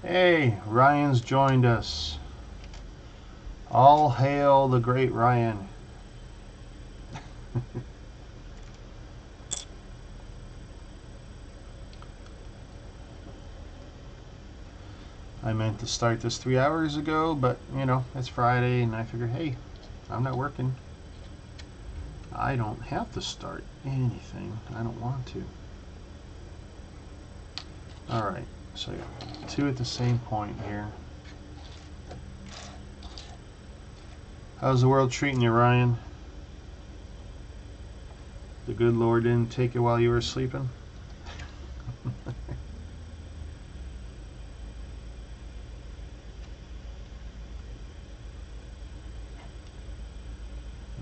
Hey, Ryan's joined us. All hail the great Ryan. I meant to start this three hours ago, but you know, it's Friday and I figured, hey, I'm not working. I don't have to start anything. I don't want to. Alright. So two at the same point here. How's the world treating you, Ryan? The good Lord didn't take it while you were sleeping?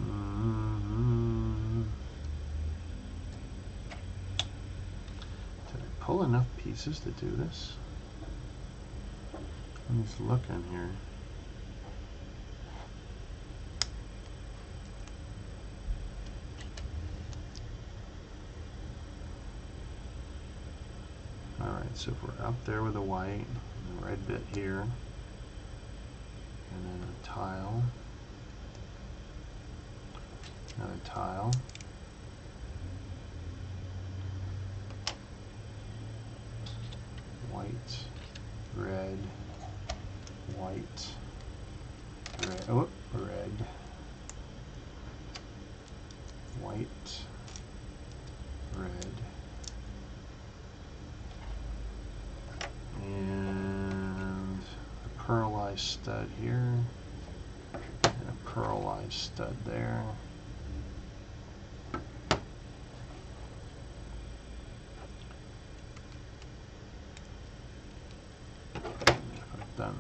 Mm-hmm. Did I pull enough pieces to do this? Let me just look in here. Alright, so if we're up there with the white, and the red bit here, and then a tile, another tile. White, red, white, red, oh, red, white, red, and a pearlized stud here, and a pearlized stud there.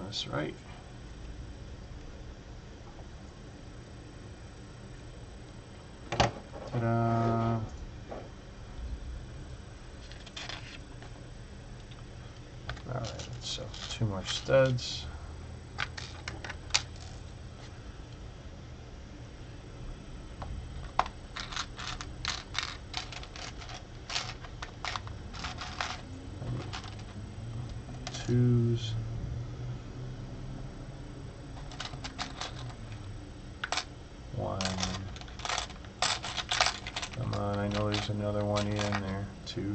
That's right. Ta-da! Alright, so two more studs. Twos. Another one in there, two.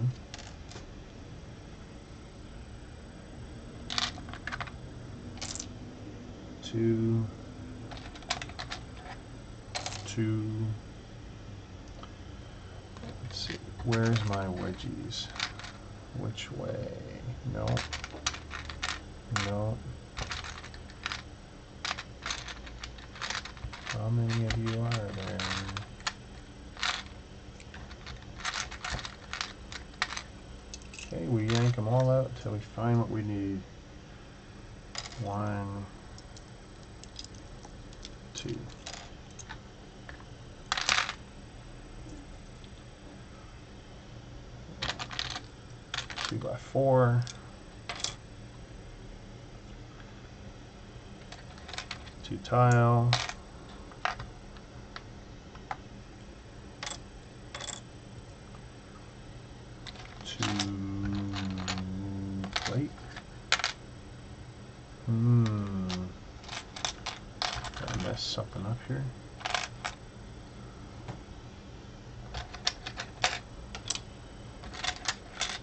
Two. Two. Let's see, where's my wedgies? Which way? No. No. How many of you are there? Okay, we yank them all out until we find what we need. One, two. Two by four. Two tile. Two plate. Hmm. Did I mess something up here?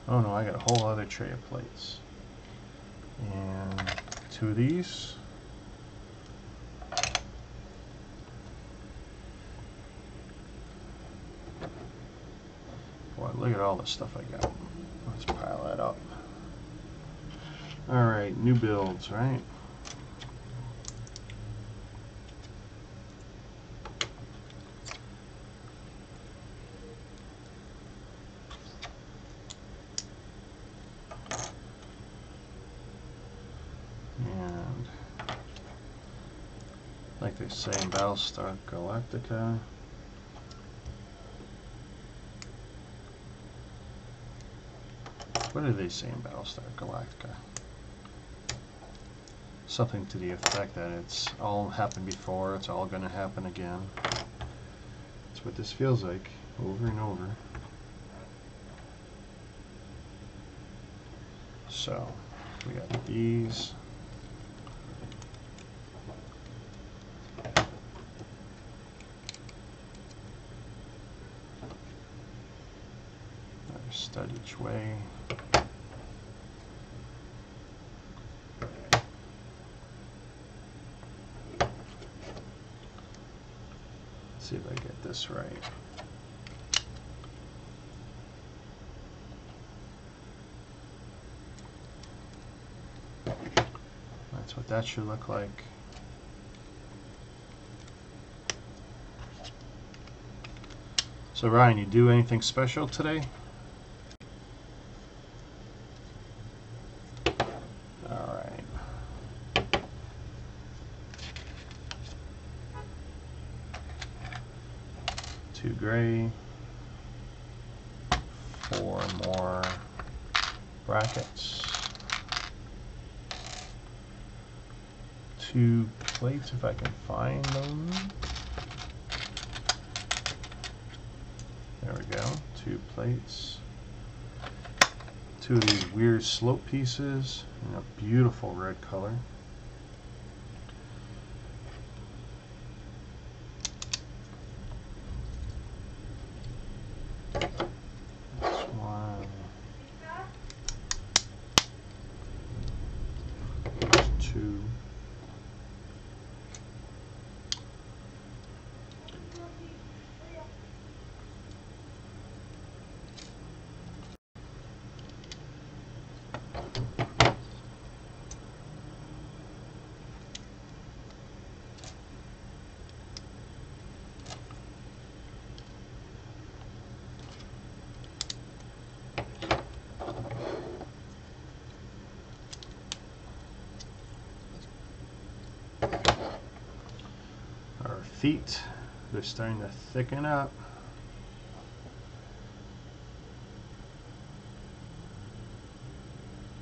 Oh no, I got a whole other tray of plates. And two of these. Boy, look at all the stuff I got. Let's pile that up. Alright, new builds, right? And like they say in Battlestar Galactica, what do they say in Battlestar Galactica? Something to the effect that it's all happened before, it's all going to happen again. That's what this feels like, over and over. So, we got these. Another stud each way. See if I get this right. That's what that should look like. So Ryan, you do anything special today? Gray, four more brackets, two plates if I can find them. There we go, two plates, two of these weird slope pieces in a beautiful red color. Feet, they're starting to thicken up.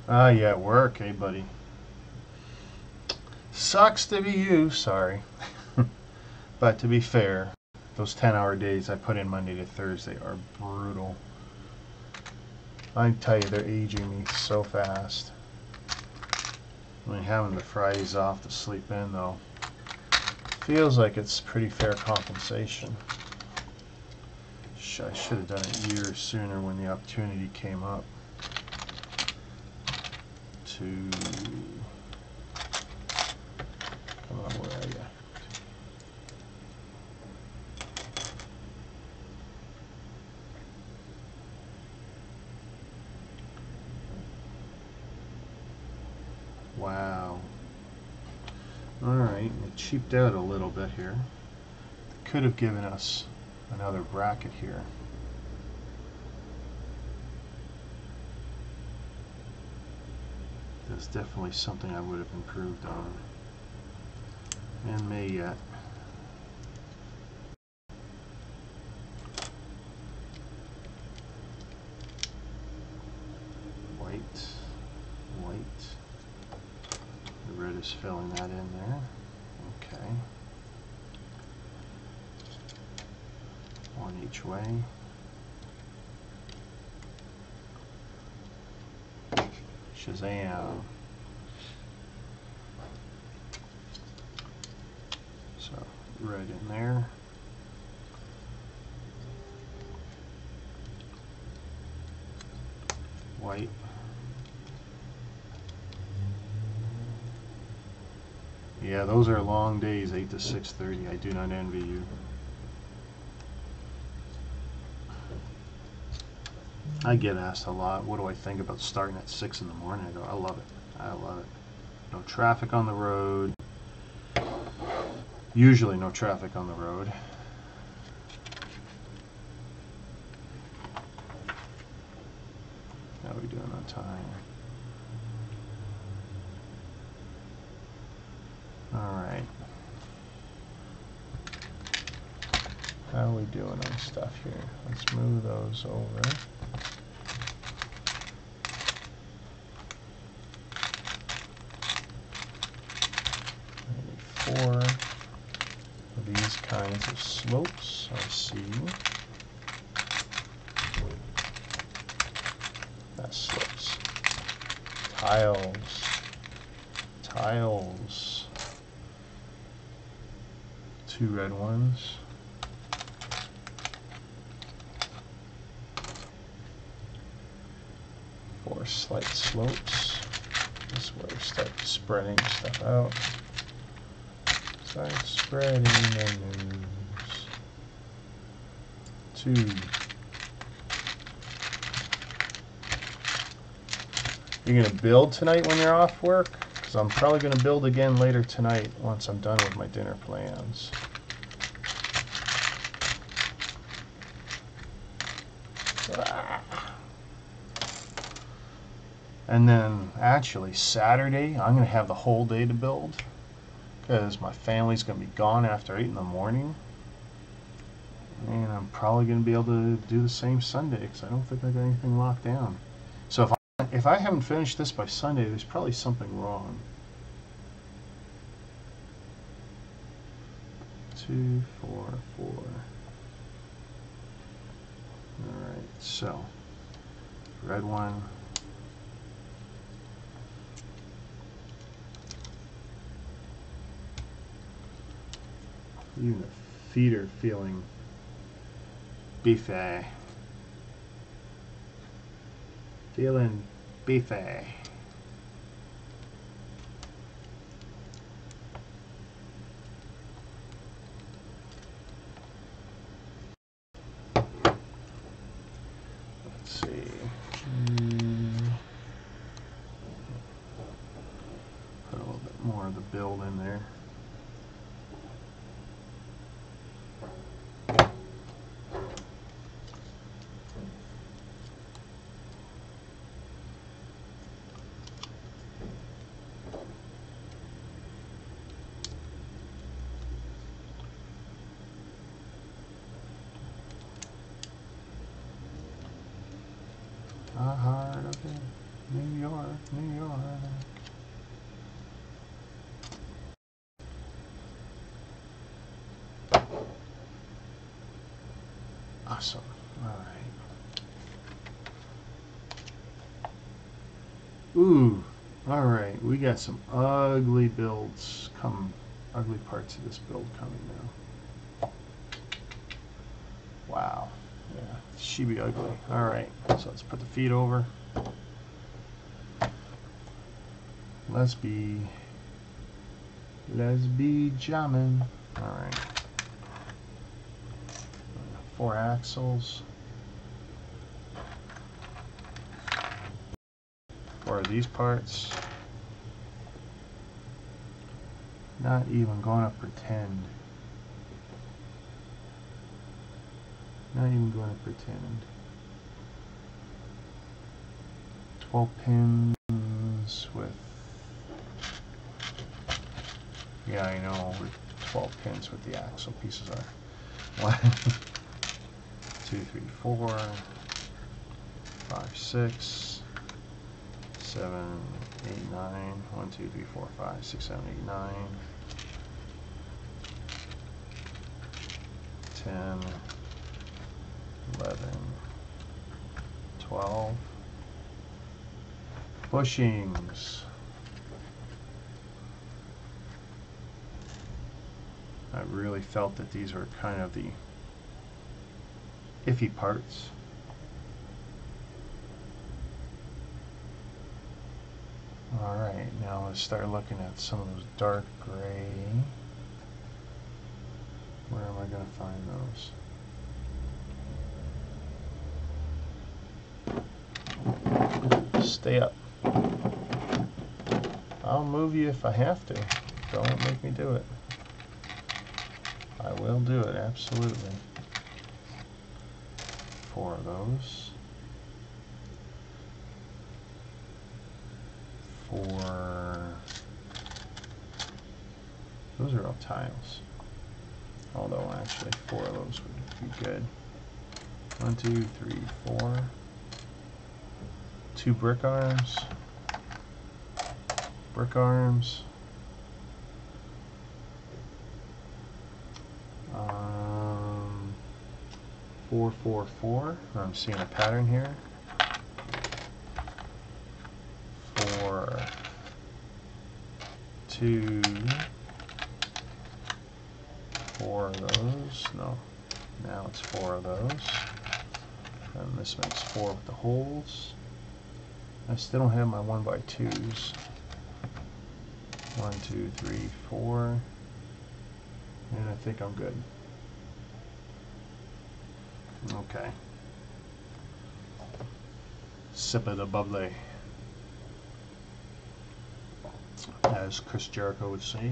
Ah, yeah, we're okay, buddy. Sucks to be you, sorry. But to be fair, those ten hour days I put in Monday to Thursday are brutal. I tell you, they're aging me so fast. I mean, having the Fridays off to sleep in, though, feels like it's pretty fair compensation. Sh I should have done it years sooner when the opportunity came up to come on, where are you? Wow. Alright, it cheaped out a little bit here. Could have given us another bracket here. That's definitely something I would have improved on. And may yet. White, white. The red is filling that in there. Okay. One each way. Shazam. right in there. White. Yeah, those are long days, eight to six thirty. I do not envy you. I get asked a lot, what do I think about starting at six in the morning? I go, I love it. I love it. No traffic on the road. Usually no traffic on the road. How are we doing on time? Alright. How are we doing on stuff here? Let's move those over. Four of these kinds of slopes, I see. That's slopes. Tiles. Tiles. Two red ones. Four slight slopes. This is where we start spreading stuff out. Start spreading menus. Two. You're gonna build tonight when you're off work? Because I'm probably gonna build again later tonight once I'm done with my dinner plans. And then, actually, Saturday, I'm going to have the whole day to build because my family's going to be gone after eight in the morning. And I'm probably going to be able to do the same Sunday because I don't think I got anything locked down. So if I, if I haven't finished this by Sunday, there's probably something wrong. Two, four, four. Alright, so, red one. Even the feet are feeling beefy. Feeling beefy. Let's see. Mm. Put a little bit more of the build in there. Awesome. All right. Ooh. All right. We got some ugly builds come, ugly parts of this build coming now. Wow. Yeah. She be ugly. All right. So let's put the feet over. Let's be. Let's be jamming. All right. Four axles. Four of these parts. Not even going to pretend. Not even going to pretend. Twelve pins with. Yeah, I know. Twelve pins with the axle pieces are. One. Two, three, four, five, six, seven, eight, nine. One, two, three, four, five, six, seven, eight, nine. Ten, eleven, twelve. Bushings. I really felt that these were kind of the iffy parts. Alright, now let's start looking at some of those dark gray. Where am I going to find those? Stay up. I'll move you if I have to. Don't make me do it. I will do it, absolutely. Four of those. Four. Those are all tiles. Although, actually, four of those would be good. One, two, three, four. Two brick arms, brick arms, um, four, four, four. I'm seeing a pattern here. Four, two, four of those. No, now it's four of those. And this makes four with the holes. I still don't have my one by twos. One, two, three, four. And I think I'm good. Okay. Sip of the bubbly. As Chris Jericho would say.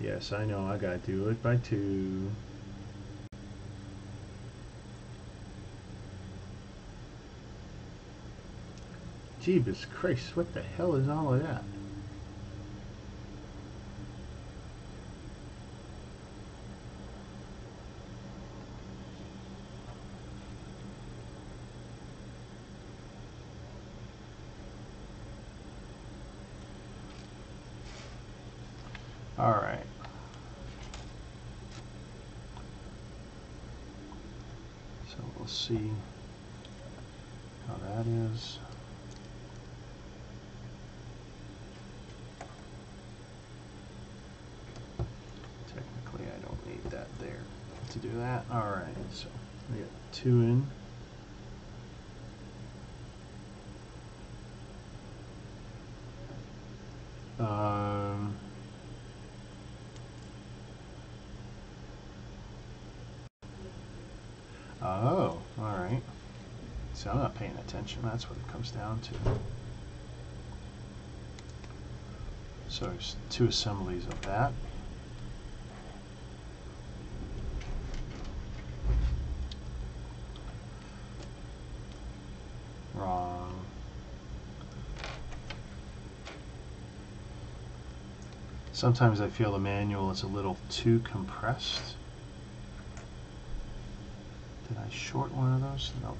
Yes, I know, I gotta do it by two. Jeebus Christ, what the hell is all of that? Alright. See how that is. Technically, I don't need that there to do that. All right, so we got two in. Um, oh. Alright, so I'm not paying attention, that's what it comes down to. So there's two assemblies of that. Wrong. Sometimes I feel the manual is a little too compressed. Short one of those? Nope.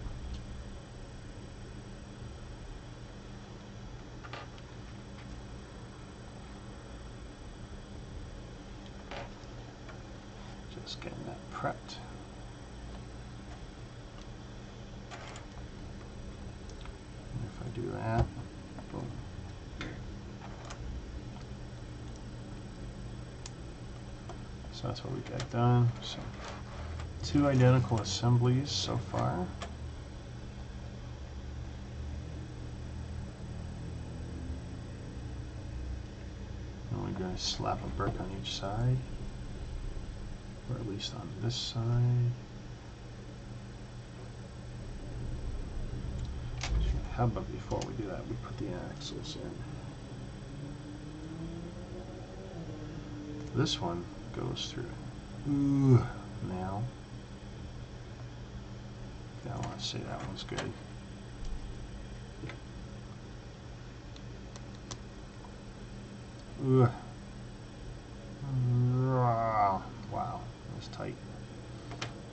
Just getting that prepped. And if I do that, boom. So that's what we got done. So. Two identical assemblies so far. And we're going to slap a brick on each side, or at least on this side. How about before we do that, we put the axles in. This one goes through. Ooh, now. I want to say that one's good. Ugh. Wow, that's tight.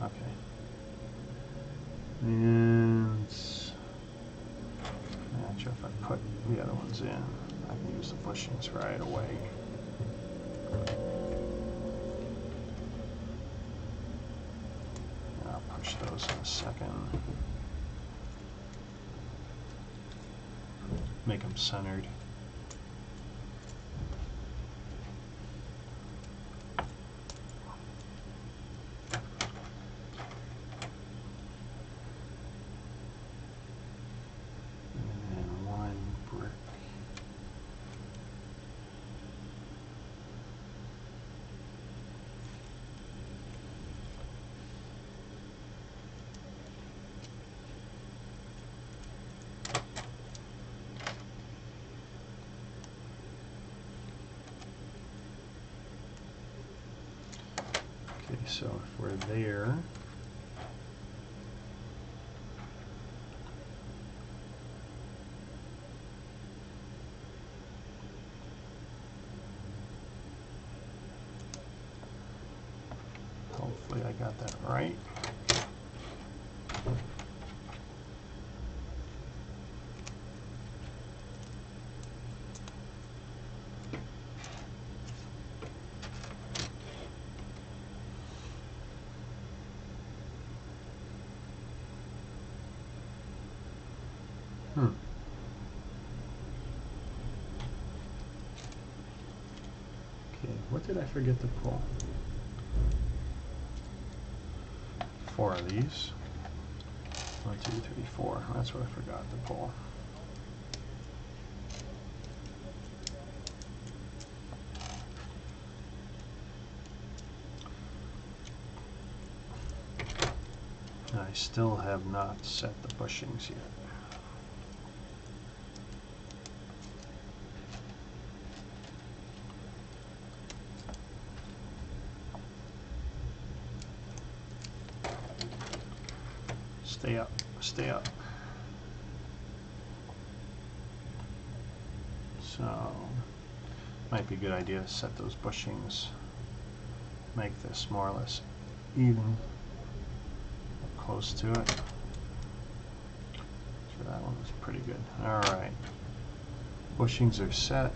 Okay. And I'm not sure if I put the other ones in. I can use the bushings right away. finish those in a second. Make them centered. So if we're there, hopefully I got that right. What did I forget to pull? Four of these. One, two, three, four. That's what I forgot to pull. And I still have not set the bushings yet. Stay up, stay up. So, might be a good idea to set those bushings, make this more or less even, close to it. So that one was pretty good. All right, bushings are set.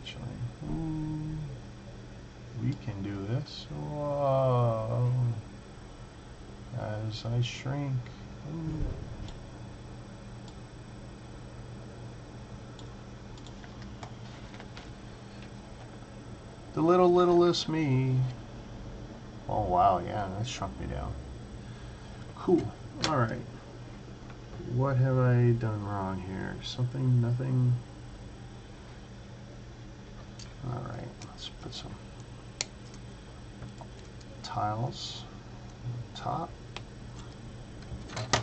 Actually, hmm. we can do this. Whoa. As I shrink. Ooh. The little, littlest me. Oh, wow. Yeah, that shrunk me down. Cool. All right. What have I done wrong here? Something, nothing. All right. Let's put some tiles on top. And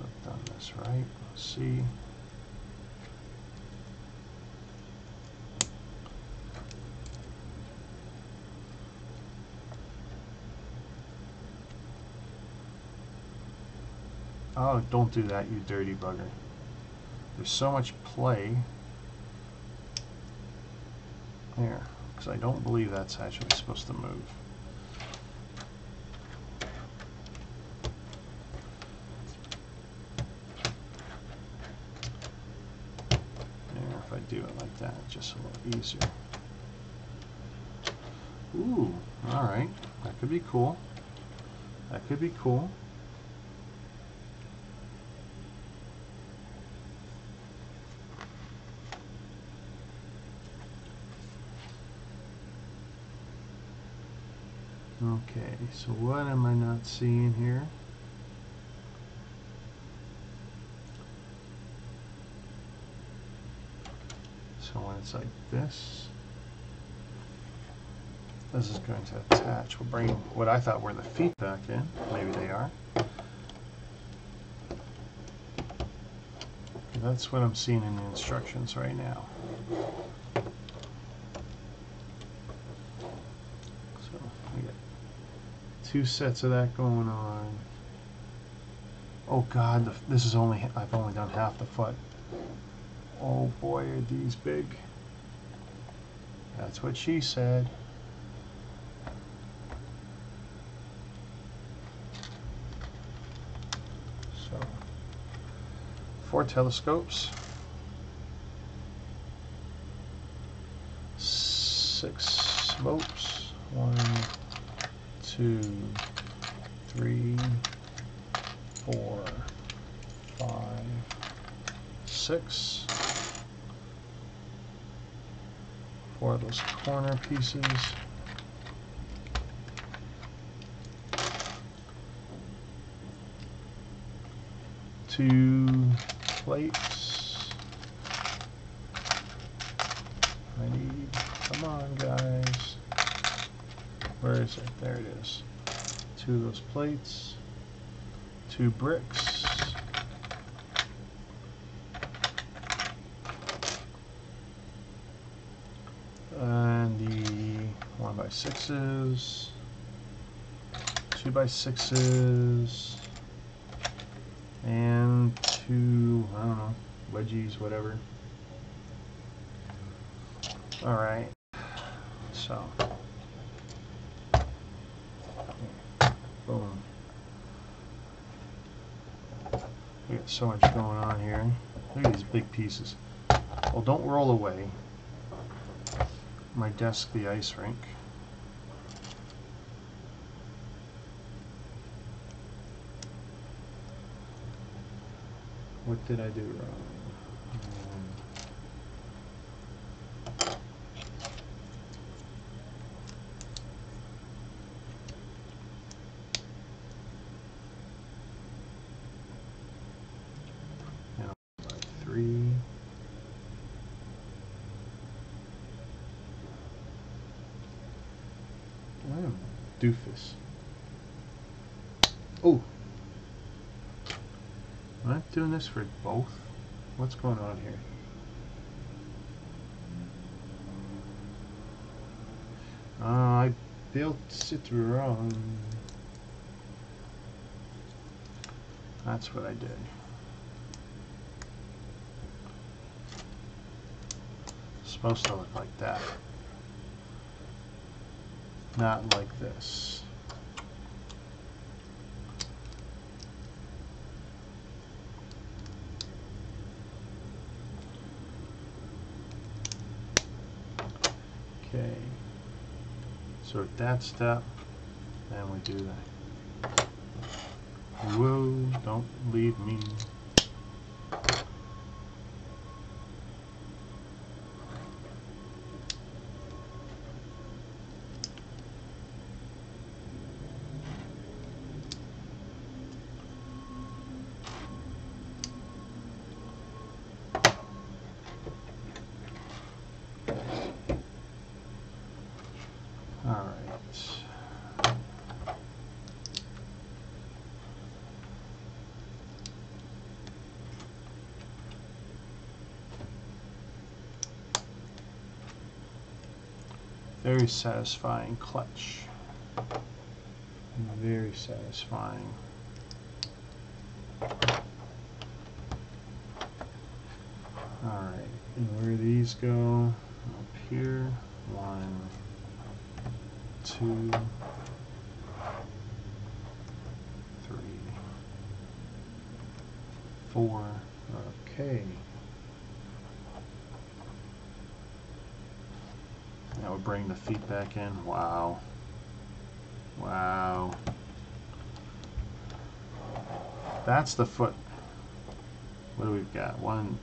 I've done this right. Let's see. Oh, don't do that, you dirty bugger. There's so much play. There. Because I don't believe that's actually supposed to move. There, if I do it like that, it's just a little easier. Ooh, alright. That could be cool. That could be cool. Okay, so what am I not seeing here? So when it's like this, this is going to attach. We'll bring what I thought were the feet back in. Maybe they are. That's what I'm seeing in the instructions right now. Two sets of that going on. Oh God, the, this is only, I've only done half the foot. Oh boy, are these big. That's what she said. four telescopes, six smokes, one, two, three, four, five, six, four of those corner pieces, two plates. I need, come on guys, where is it? There it is. Two of those plates, two bricks, and the one by sixes, two by sixes, and two, I don't know, wedgies, whatever. Alright, so. Boom. We got so much going on here. Look at these big pieces. Well, don't roll away. My desk, the ice rink. What did I do wrong? Um, now by three. I am doofus. Oh. Am I doing this for both? What's going on here? Uh, I built it wrong. That's what I did. It's supposed to look like that. Not like this. Okay, so that step, and we do that. Whoa, don't leave me. Very satisfying clutch. Very satisfying. Alright, and where do these go? Up here. One, two, three, four. Okay. That would bring the feet back in. Wow. Wow. That's the foot. What do we've got? One,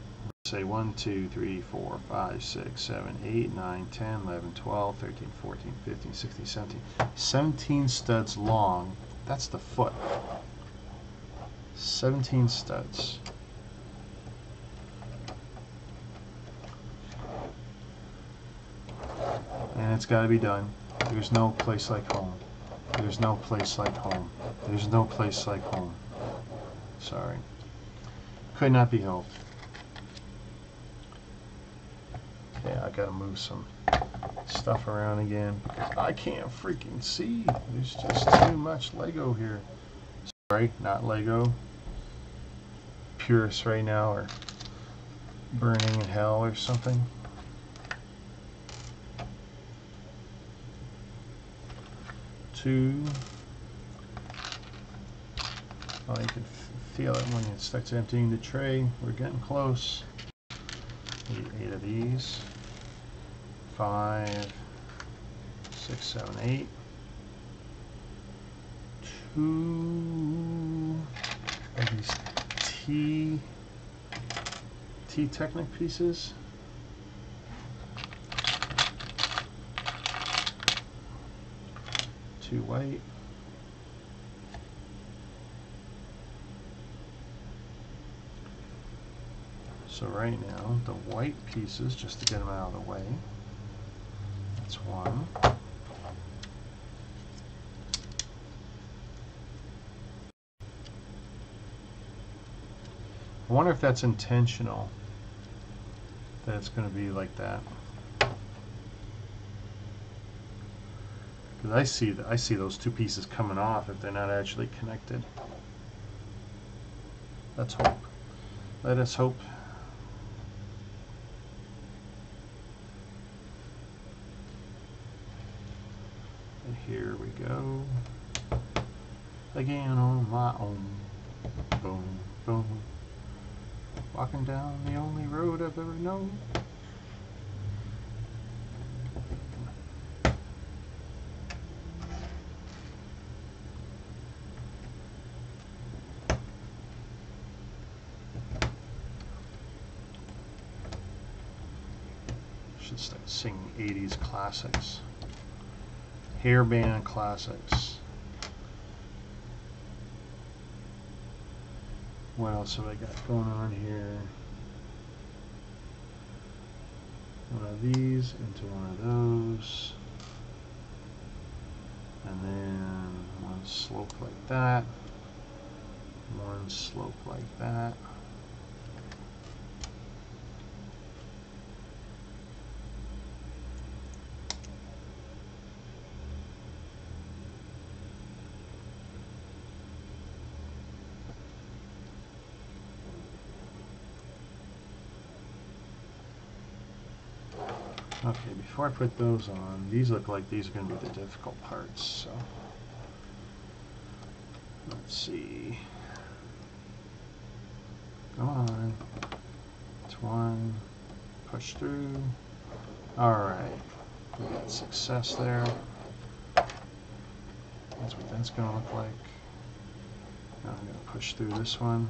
say one, two, three, four, five, six, seven, eight, nine, ten, eleven, twelve, thirteen, fourteen, fifteen, sixteen, seventeen. seventeen studs long. That's the foot. seventeen studs. And it's got to be done. There's no place like home. There's no place like home. There's no place like home. Sorry. Could not be helped. Yeah, I got to move some stuff around again, because I can't freaking see. There's just too much Lego here. Sorry, not Lego. Purists right now are burning in hell or something. Two. Oh, you can feel it when it starts emptying the tray. We're getting close. Need eight of these. Five, six, seven, eight. Two of these T T Technic pieces. Two white. So right now, the white pieces, just to get them out of the way, that's one. I wonder if that's intentional, that it's going to be like that. Because I see that I see those two pieces coming off if they're not actually connected. Let's hope. Let us hope. And here we go. Again on my own. Boom, boom. Walking down the only road I've ever known. Start singing eighties classics, hairband classics. What else have I got going on here? One of these into one of those, and then one slope like that, one slope like that. Okay, before I put those on, these look like these are going to be the difficult parts, so let's see. Come on. It's one. Push through. Alright. We got success there. That's what that's going to look like. Now I'm going to push through this one.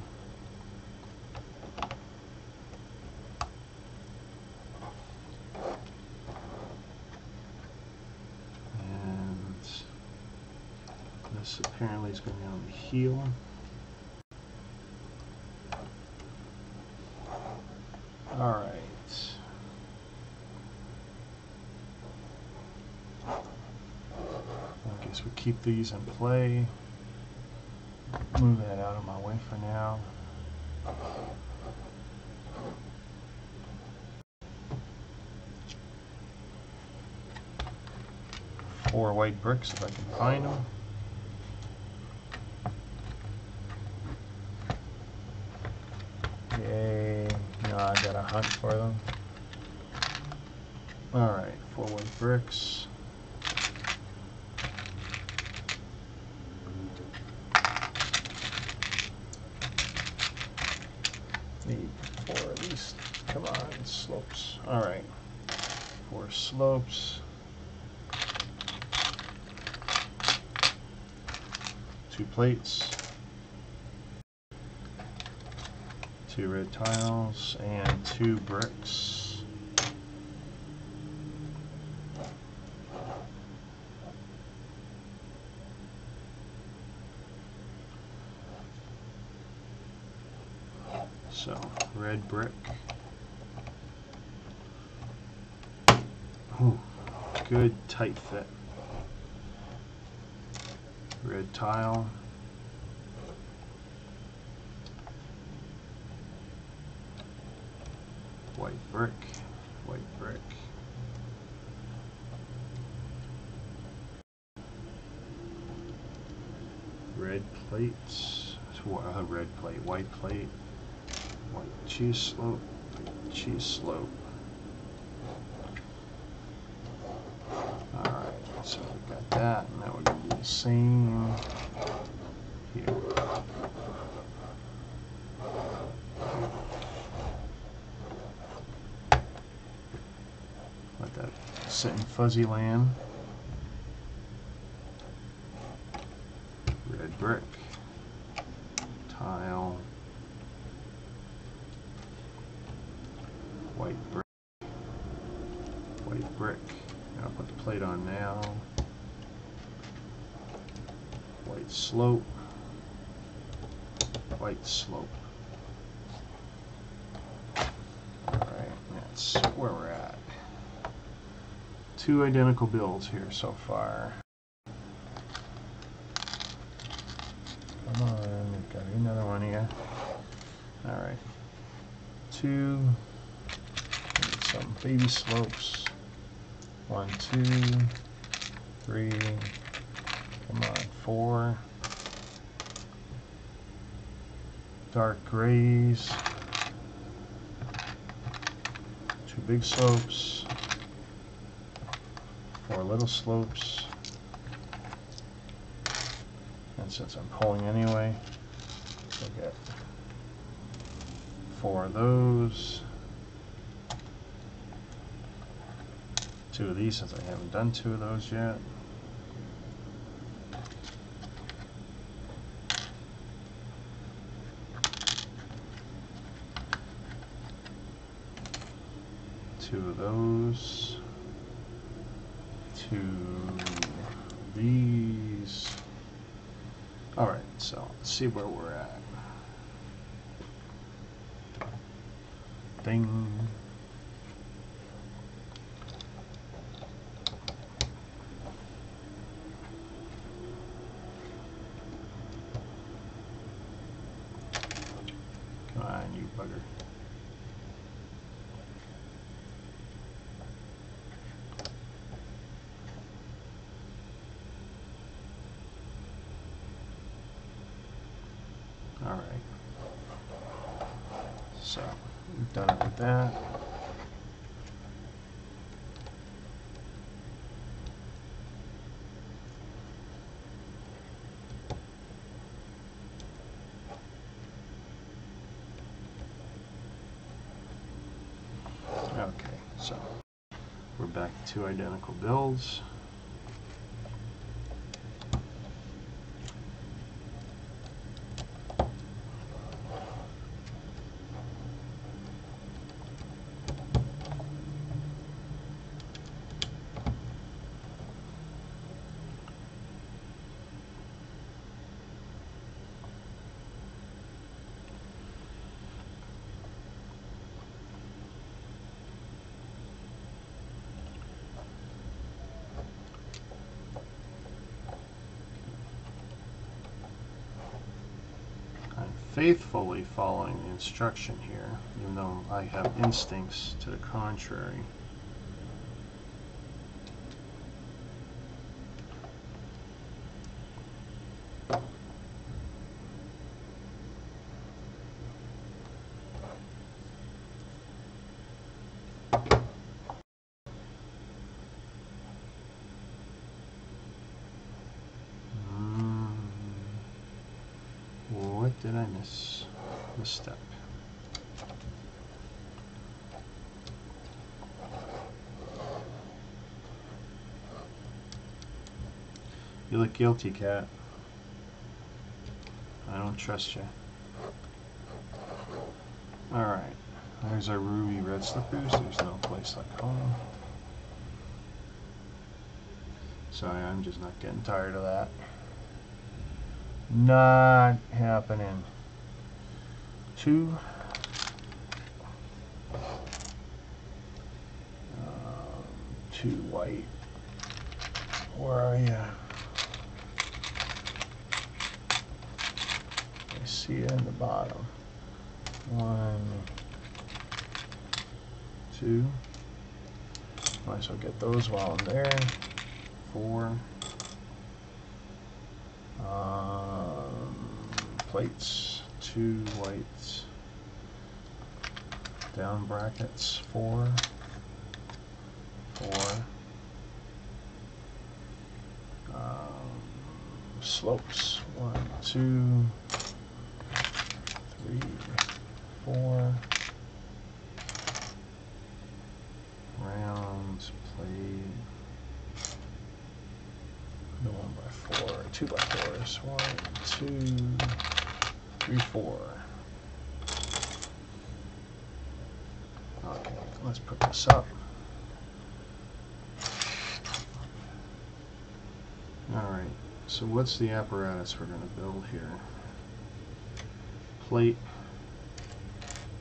Apparently it's going to be on the heel. Alright. I guess we keep these in play. Move that out of my way for now. Four white bricks if I can find them. Hunt for them. Alright, four white bricks. Need four of these. Come on, slopes. Alright, four slopes. Two plates. Two red tiles and two bricks. So, red brick. Ooh, good tight fit. Red tile. White brick, white brick. Red plates, uh, red plate, white plate, white cheese slope, cheese slope. Alright, so we got that, and now we're going to do the same here. sit in fuzzy land. Red brick. Tile. White brick. White brick. I'll put the plate on now. White slope. White slope. Alright, that's where we're at. Two identical builds here so far. Come on, we've got another one here. Alright. Two. And some baby slopes. One, two, three, come on, four. Dark grays, two big slopes, four little slopes, and since I'm pulling anyway, I'll get four of those, two of these since I haven't done two of those yet. Two of those, two of these. Alright, so let's see where we're at. Ding. Come on, you bugger. Done it with that. Okay, so we're back to two identical builds. Faithfully following the instruction here, even though I have instincts to the contrary. Did I miss this step? You look guilty, cat. I don't trust you. Alright, there's our ruby red slippers. There's no place like home. Sorry, I'm just not getting tired of that. Not happening. Two. Um, two white. Where are you? I see you in the bottom. One. Two. Might as well get those while I'm there. Four. Um, plates, two whites, down brackets, four, four, um, slopes, one, two, three, four, round, plate. two by fours. One, two, three, four. Okay, let's put this up. Alright, so what's the apparatus we're going to build here? Plate,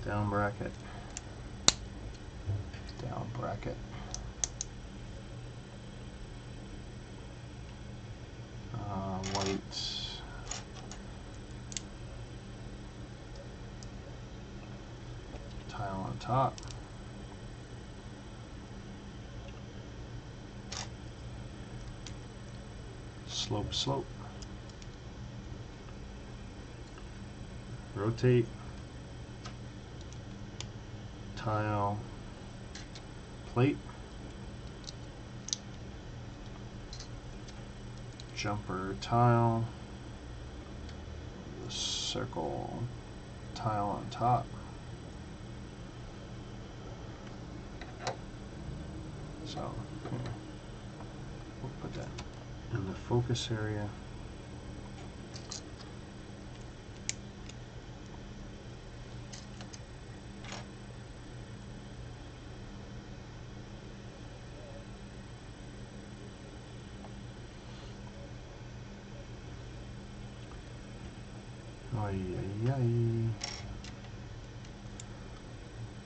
down bracket, down bracket. Uh, lights. Tile on top. Slope, slope. Rotate. Tile. Plate. Jumper tile, circle tile on top, so yeah. We'll put that in the focus area.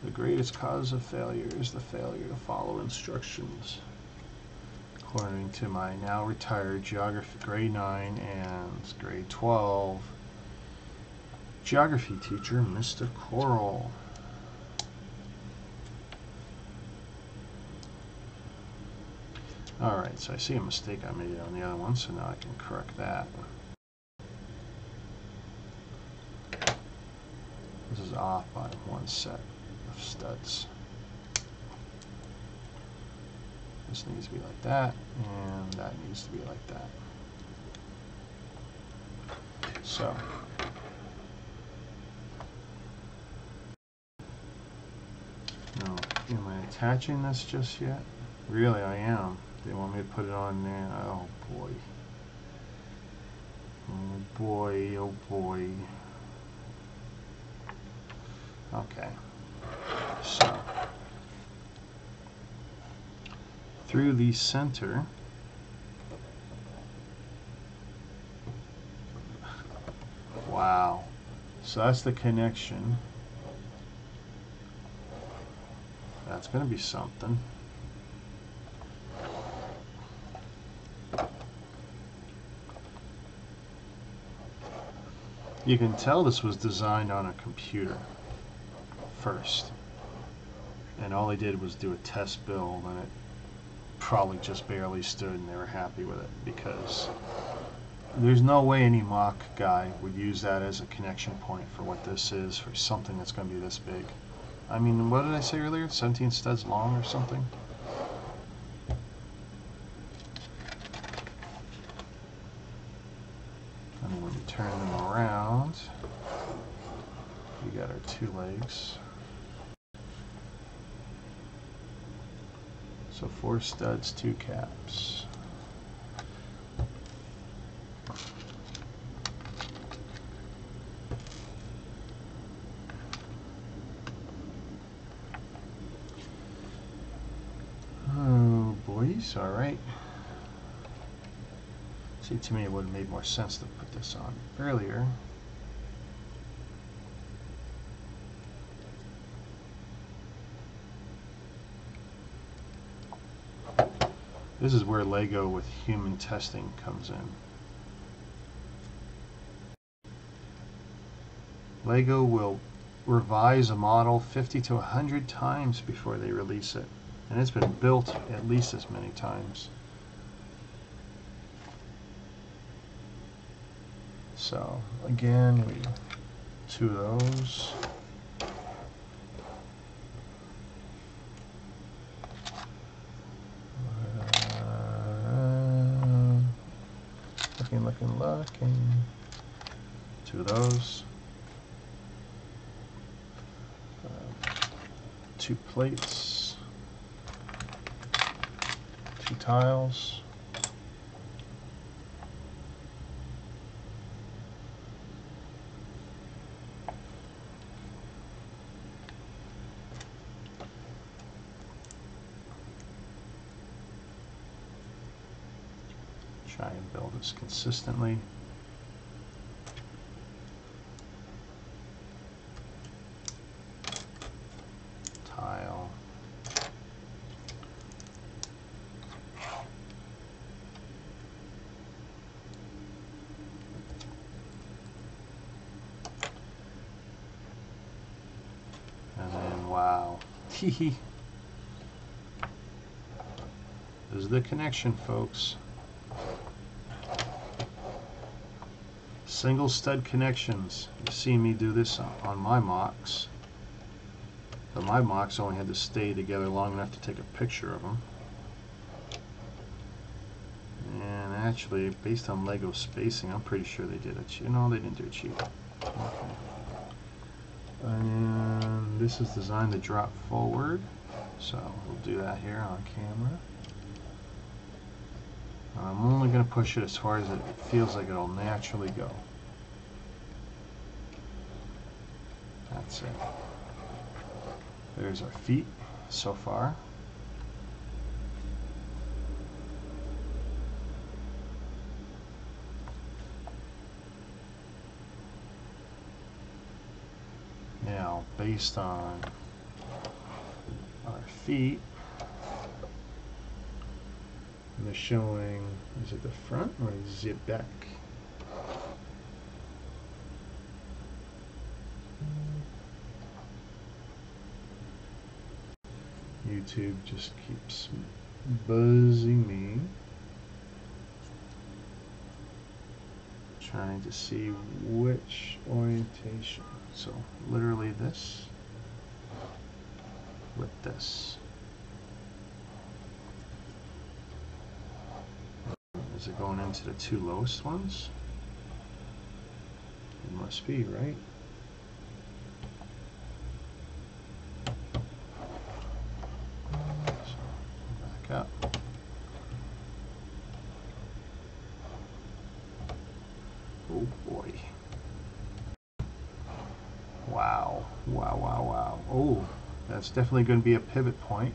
The greatest cause of failure is the failure to follow instructions. According to my now retired geography grade nine and grade twelve geography teacher, Mister Coral. Alright, so I see a mistake I made on the other one, so now I can correct that. This is off by one set of studs. This needs to be like that, and that needs to be like that. So, now, am I attaching this just yet? Really, I am. They want me to put it on there. Oh boy. Oh boy, oh boy. Okay, so through the center, wow, so that's the connection, that's going to be something. You can tell this was designed on a computer first, and all they did was do a test build, and it probably just barely stood, and they were happy with it, because there's no way any mock guy would use that as a connection point for what this is, for something that's going to be this big. I mean, what did I say earlier? seventeen studs long or something? And when you turn them around, we got our two legs. So four studs, two caps. Oh boys, alright. See, to me it would have made more sense to put this on earlier. This is where Lego with human testing comes in. Lego will revise a model fifty to one hundred times before they release it. And it's been built at least as many times. So, again, we two of those. Looking, looking. Two of those. Uh, two plates. Two tiles. try and build this consistently. Tile. And then, wow. Hee This is the connection, folks. Single stud connections. You see me do this on my mocks. But my mocks only had to stay together long enough to take a picture of them. And actually, based on Lego spacing, I'm pretty sure they did it. No, they didn't do it cheap. Okay. And then this is designed to drop forward. So we'll do that here on camera. I'm only going to push it as far as it feels like it'll naturally go. That's it. There's our feet so far. Now, based on our feet, they're showing, is it the front or is it back? YouTube just keeps buzzing me. Trying to see which orientation. So literally this with this. Is it going into the two lowest ones? It must be, right? So, back up. Oh boy. Wow. Wow, wow, wow. Oh, that's definitely going to be a pivot point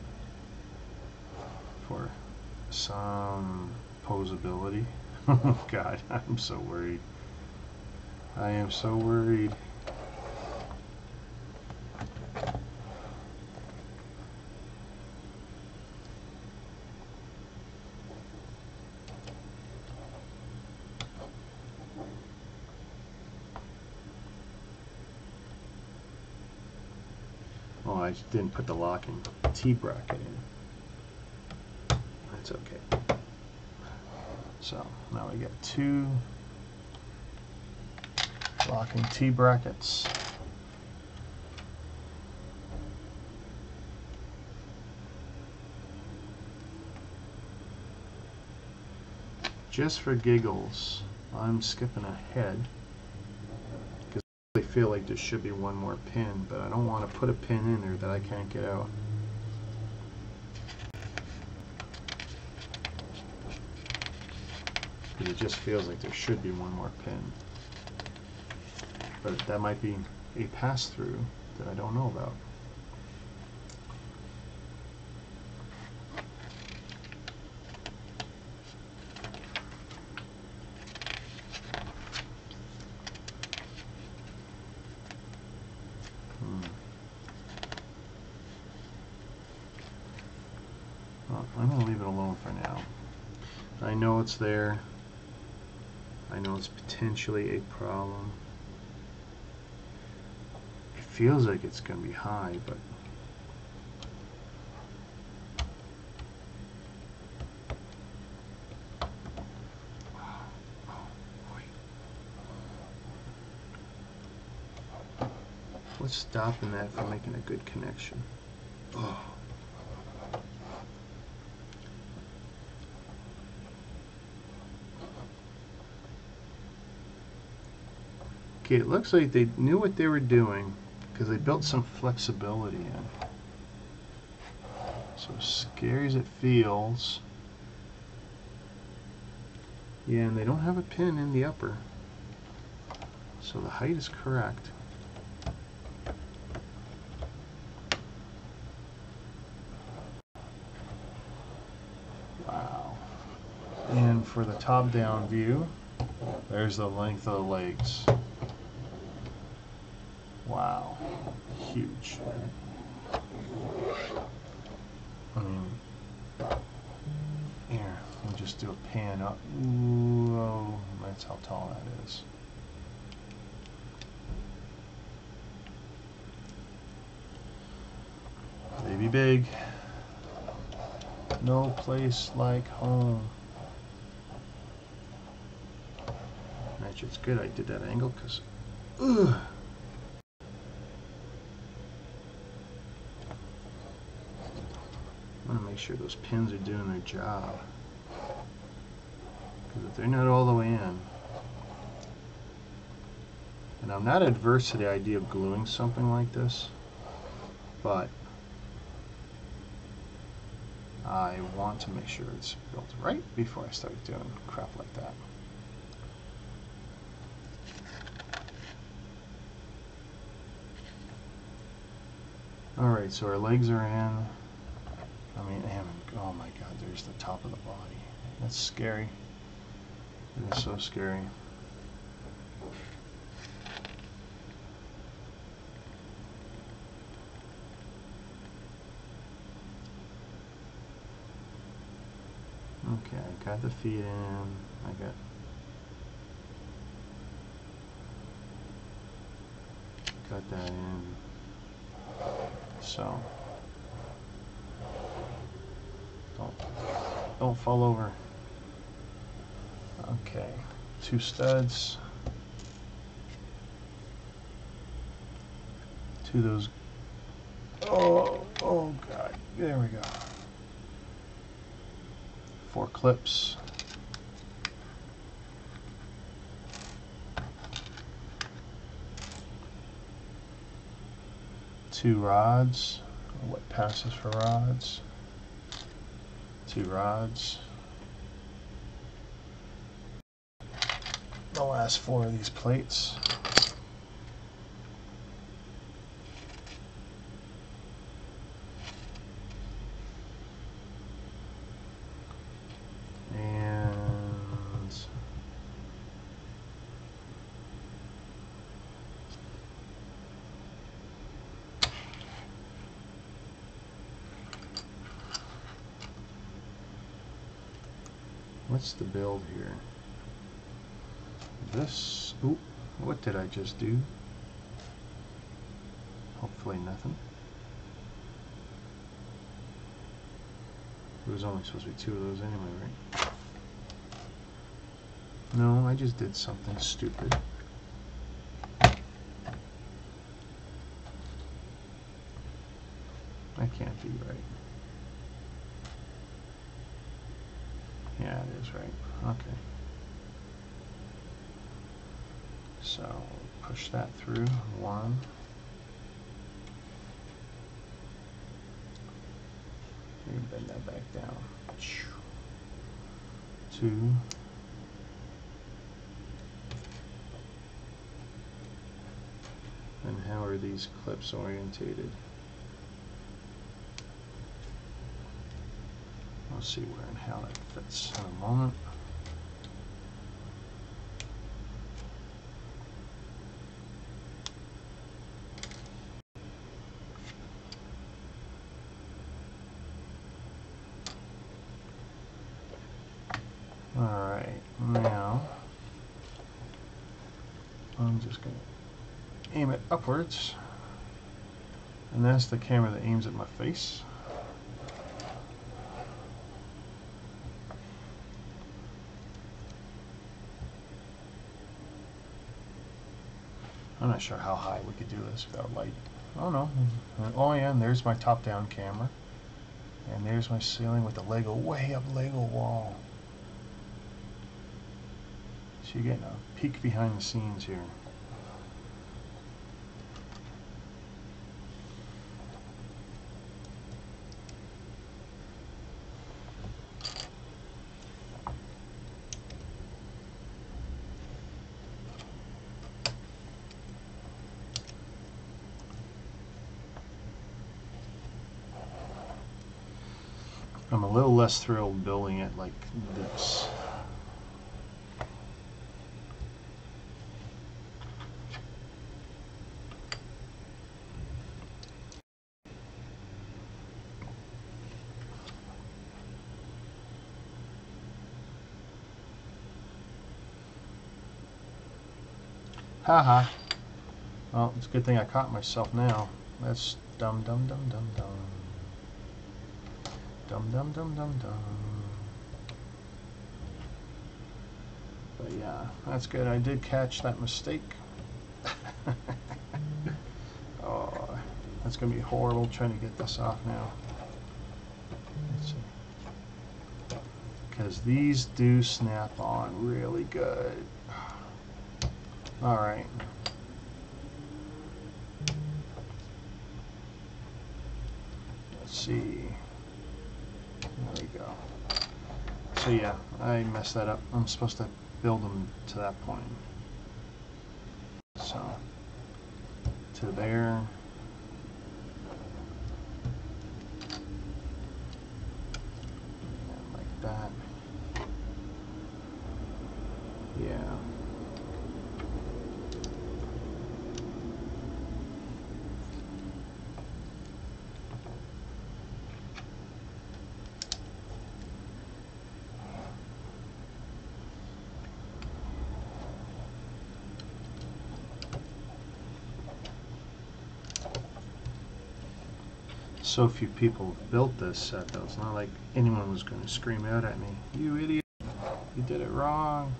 for some posability. Oh God, I'm so worried. I am so worried. Oh, I didn't put the locking T-bracket in. That's okay. So now we get two locking T-brackets. Just for giggles, I'm skipping ahead because I feel like there should be one more pin, but I don't want to put a pin in there that I can't get out. It just feels like there should be one more pin, but that might be a pass-through that I don't know about. Hmm. Well, I'm going to leave it alone for now. I know it's there. I know it's potentially a problem. It feels like it's going to be high, but wow. Oh, boy. What's stopping that from making a good connection? Oh. It looks like they knew what they were doing because they built some flexibility in. So scary as it feels. Yeah, and they don't have a pin in the upper. So the height is correct. Wow. And for the top-down view, there's the length of the legs. Wow, huge. I mean, here, we'll just do a pan up. Whoa, that's how tall that is. They be big. No place like home. Actually, it's good I did that angle because. Ugh. I want to make sure those pins are doing their job. Because if they're not all the way in, and I'm not adverse to the idea of gluing something like this, but I want to make sure it's built right before I start doing crap like that. Alright, so our legs are in. I mean, oh my god, there's the top of the body. That's scary. It is so scary. Okay, I got the feet in. I got. Got that in. So. Don't, don't fall over. Okay, two studs to those. Oh, oh god, there we go. Four clips. Two rods. What passes for rods? Two rods. The last four of these plates. And what's the build here? This. Oop, what did I just do? Hopefully nothing. There was only supposed to be two of those anyway, right? No, I just did something stupid. That can't be right. Yeah, it is right. Okay. So push that through. One. And bend that back down. Two. And how are these clips orientated? We'll see where and how that fits in a moment. Upwards, and that's the camera that aims at my face. I'm not sure how high we could do this without light. I don't know. Oh, yeah, and there's my top-down camera, and there's my ceiling with the Lego way up Lego wall. So you're getting a peek behind the scenes here. I'm a little less thrilled building it like this. Haha. Well, it's a good thing I caught myself now. That's dumb, dumb, dumb, dumb, dumb. Dumb, dumb, dumb, dumb, dumb. But yeah, that's good. I did catch that mistake. Oh, that's going to be horrible trying to get this off now. Let's see. Because these do snap on really good. Alright. Let's see. There we go. So yeah, I messed that up. I'm supposed to build them to that point. So, to there. And like that. Yeah. So few people built this set, though. It's not like anyone was going to scream out at me, "You idiot! You did it wrong!"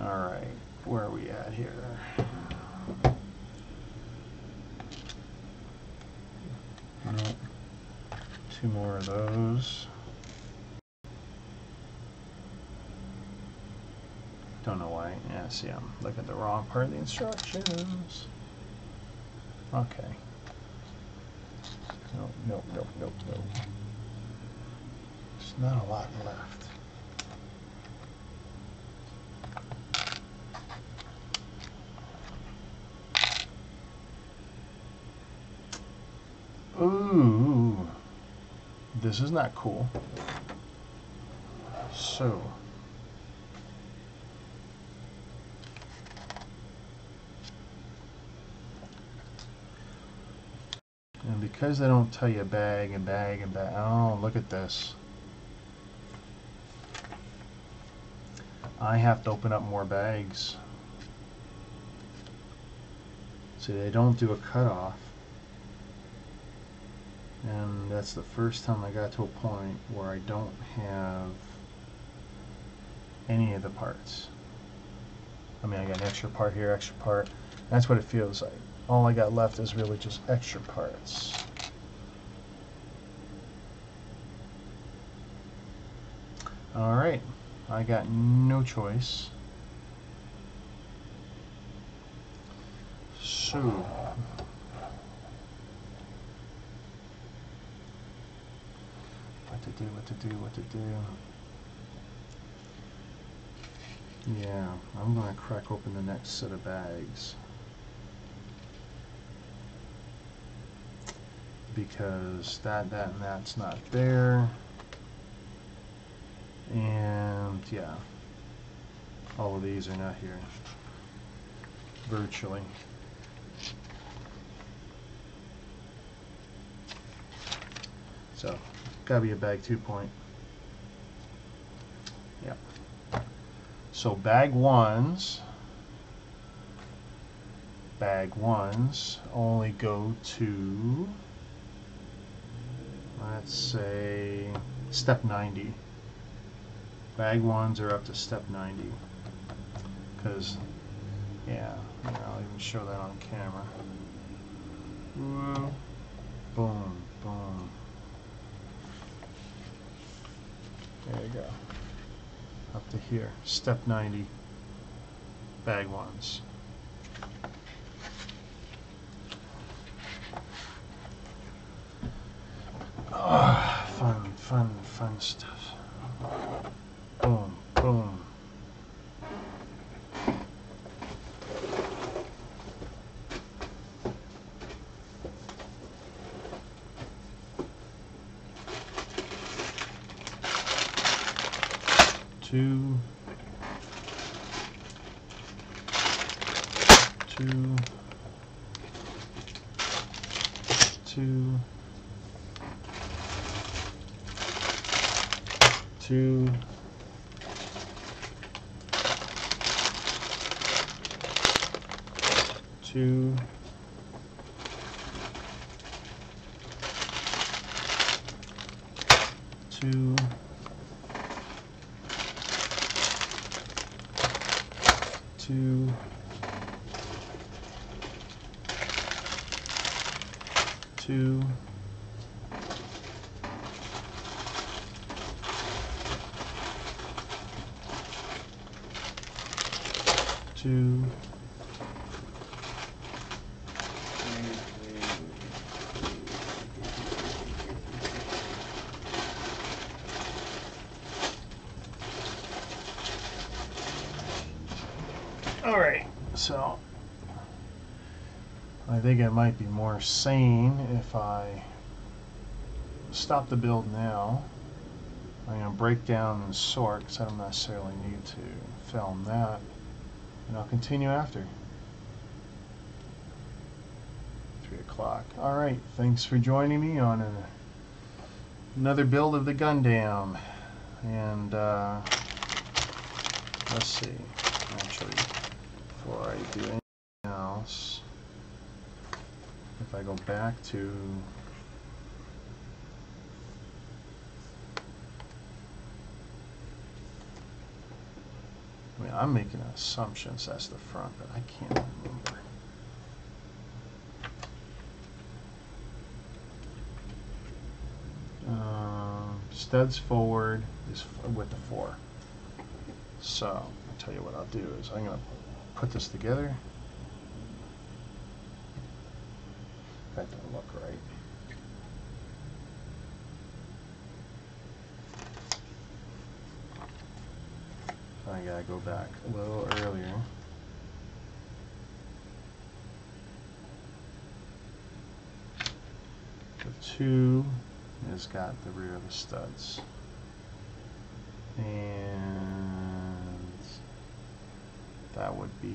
Alright, where are we at here? Nope. Two more of those. Don't know why. Yeah, see, I'm looking at the wrong part of the instructions. Okay. Nope, nope, nope, nope, nope. There's not a lot left. Ooh. This is not cool. So. Because they don't tell you bag and bag and bag. Oh, look at this. I have to open up more bags. See, they don't do a cutoff. And that's the first time I got to a point where I don't have any of the parts. I mean, I got an extra part here, extra part. That's what it feels like. All I got left is really just extra parts. Alright, I got no choice. So, what to do, what to do, what to do. Yeah, I'm going to crack open the next set of bags. Because that, that, and that's not there. And yeah, all of these are not here, virtually. So, gotta be a bag two point. Yep. So bag ones, bag ones only go to, let's say, step ninety. Bag ones are up to step ninety. Because, yeah, I'll even show that on camera. Whoa. Boom, boom. There you go. Up to here. Step ninety. Bag ones. Oh, fun, fun, fun stuff. Boom, boom. Two. Two. Two. two. Two. Two. Two. Two. Two. So, I think I might be more sane if I stop the build now. I'm going to break down and sort because I don't necessarily need to film that. And I'll continue after. three o'clock. Alright, thanks for joining me on a, another build of the Gundam. And, uh, let's see. Actually, before I do anything else, if I go back to I mean I'm making assumptions that's the front, but I can't remember. Uh, studs forward is with the four. So I'll tell you what I'll do is I'm gonna put this together. That doesn't look right. I gotta go back a little earlier. The two has got the rear of the studs. And that would be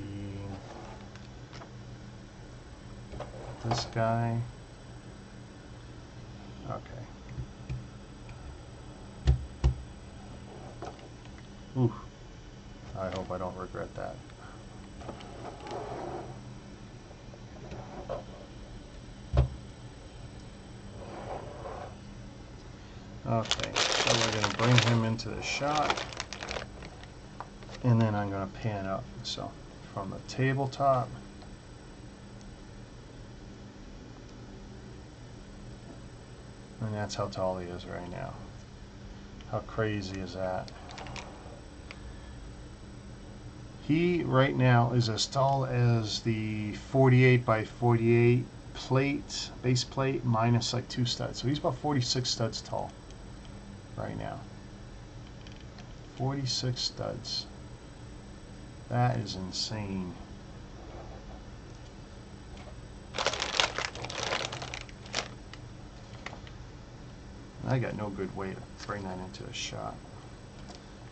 this guy. Okay. Ooh. I hope I don't regret that. Okay, so we're going to bring him into the shot. And then I'm going to pan up. So from the tabletop, and that's how tall he is right now. How crazy is that? He right now is as tall as the forty-eight by forty-eight plate, base plate, minus like two studs. So he's about forty-six studs tall right now. forty-six studs. That is insane. I got no good way to bring that into a shot.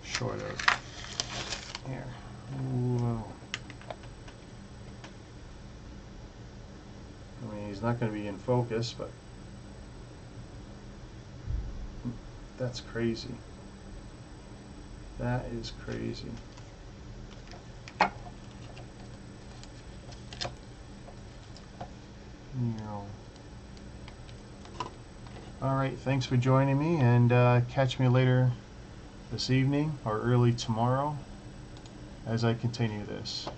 Short of here. Whoa. I mean, he's not going to be in focus, but that's crazy. That is crazy. Alright, thanks for joining me, and uh, catch me later this evening or early tomorrow as I continue this.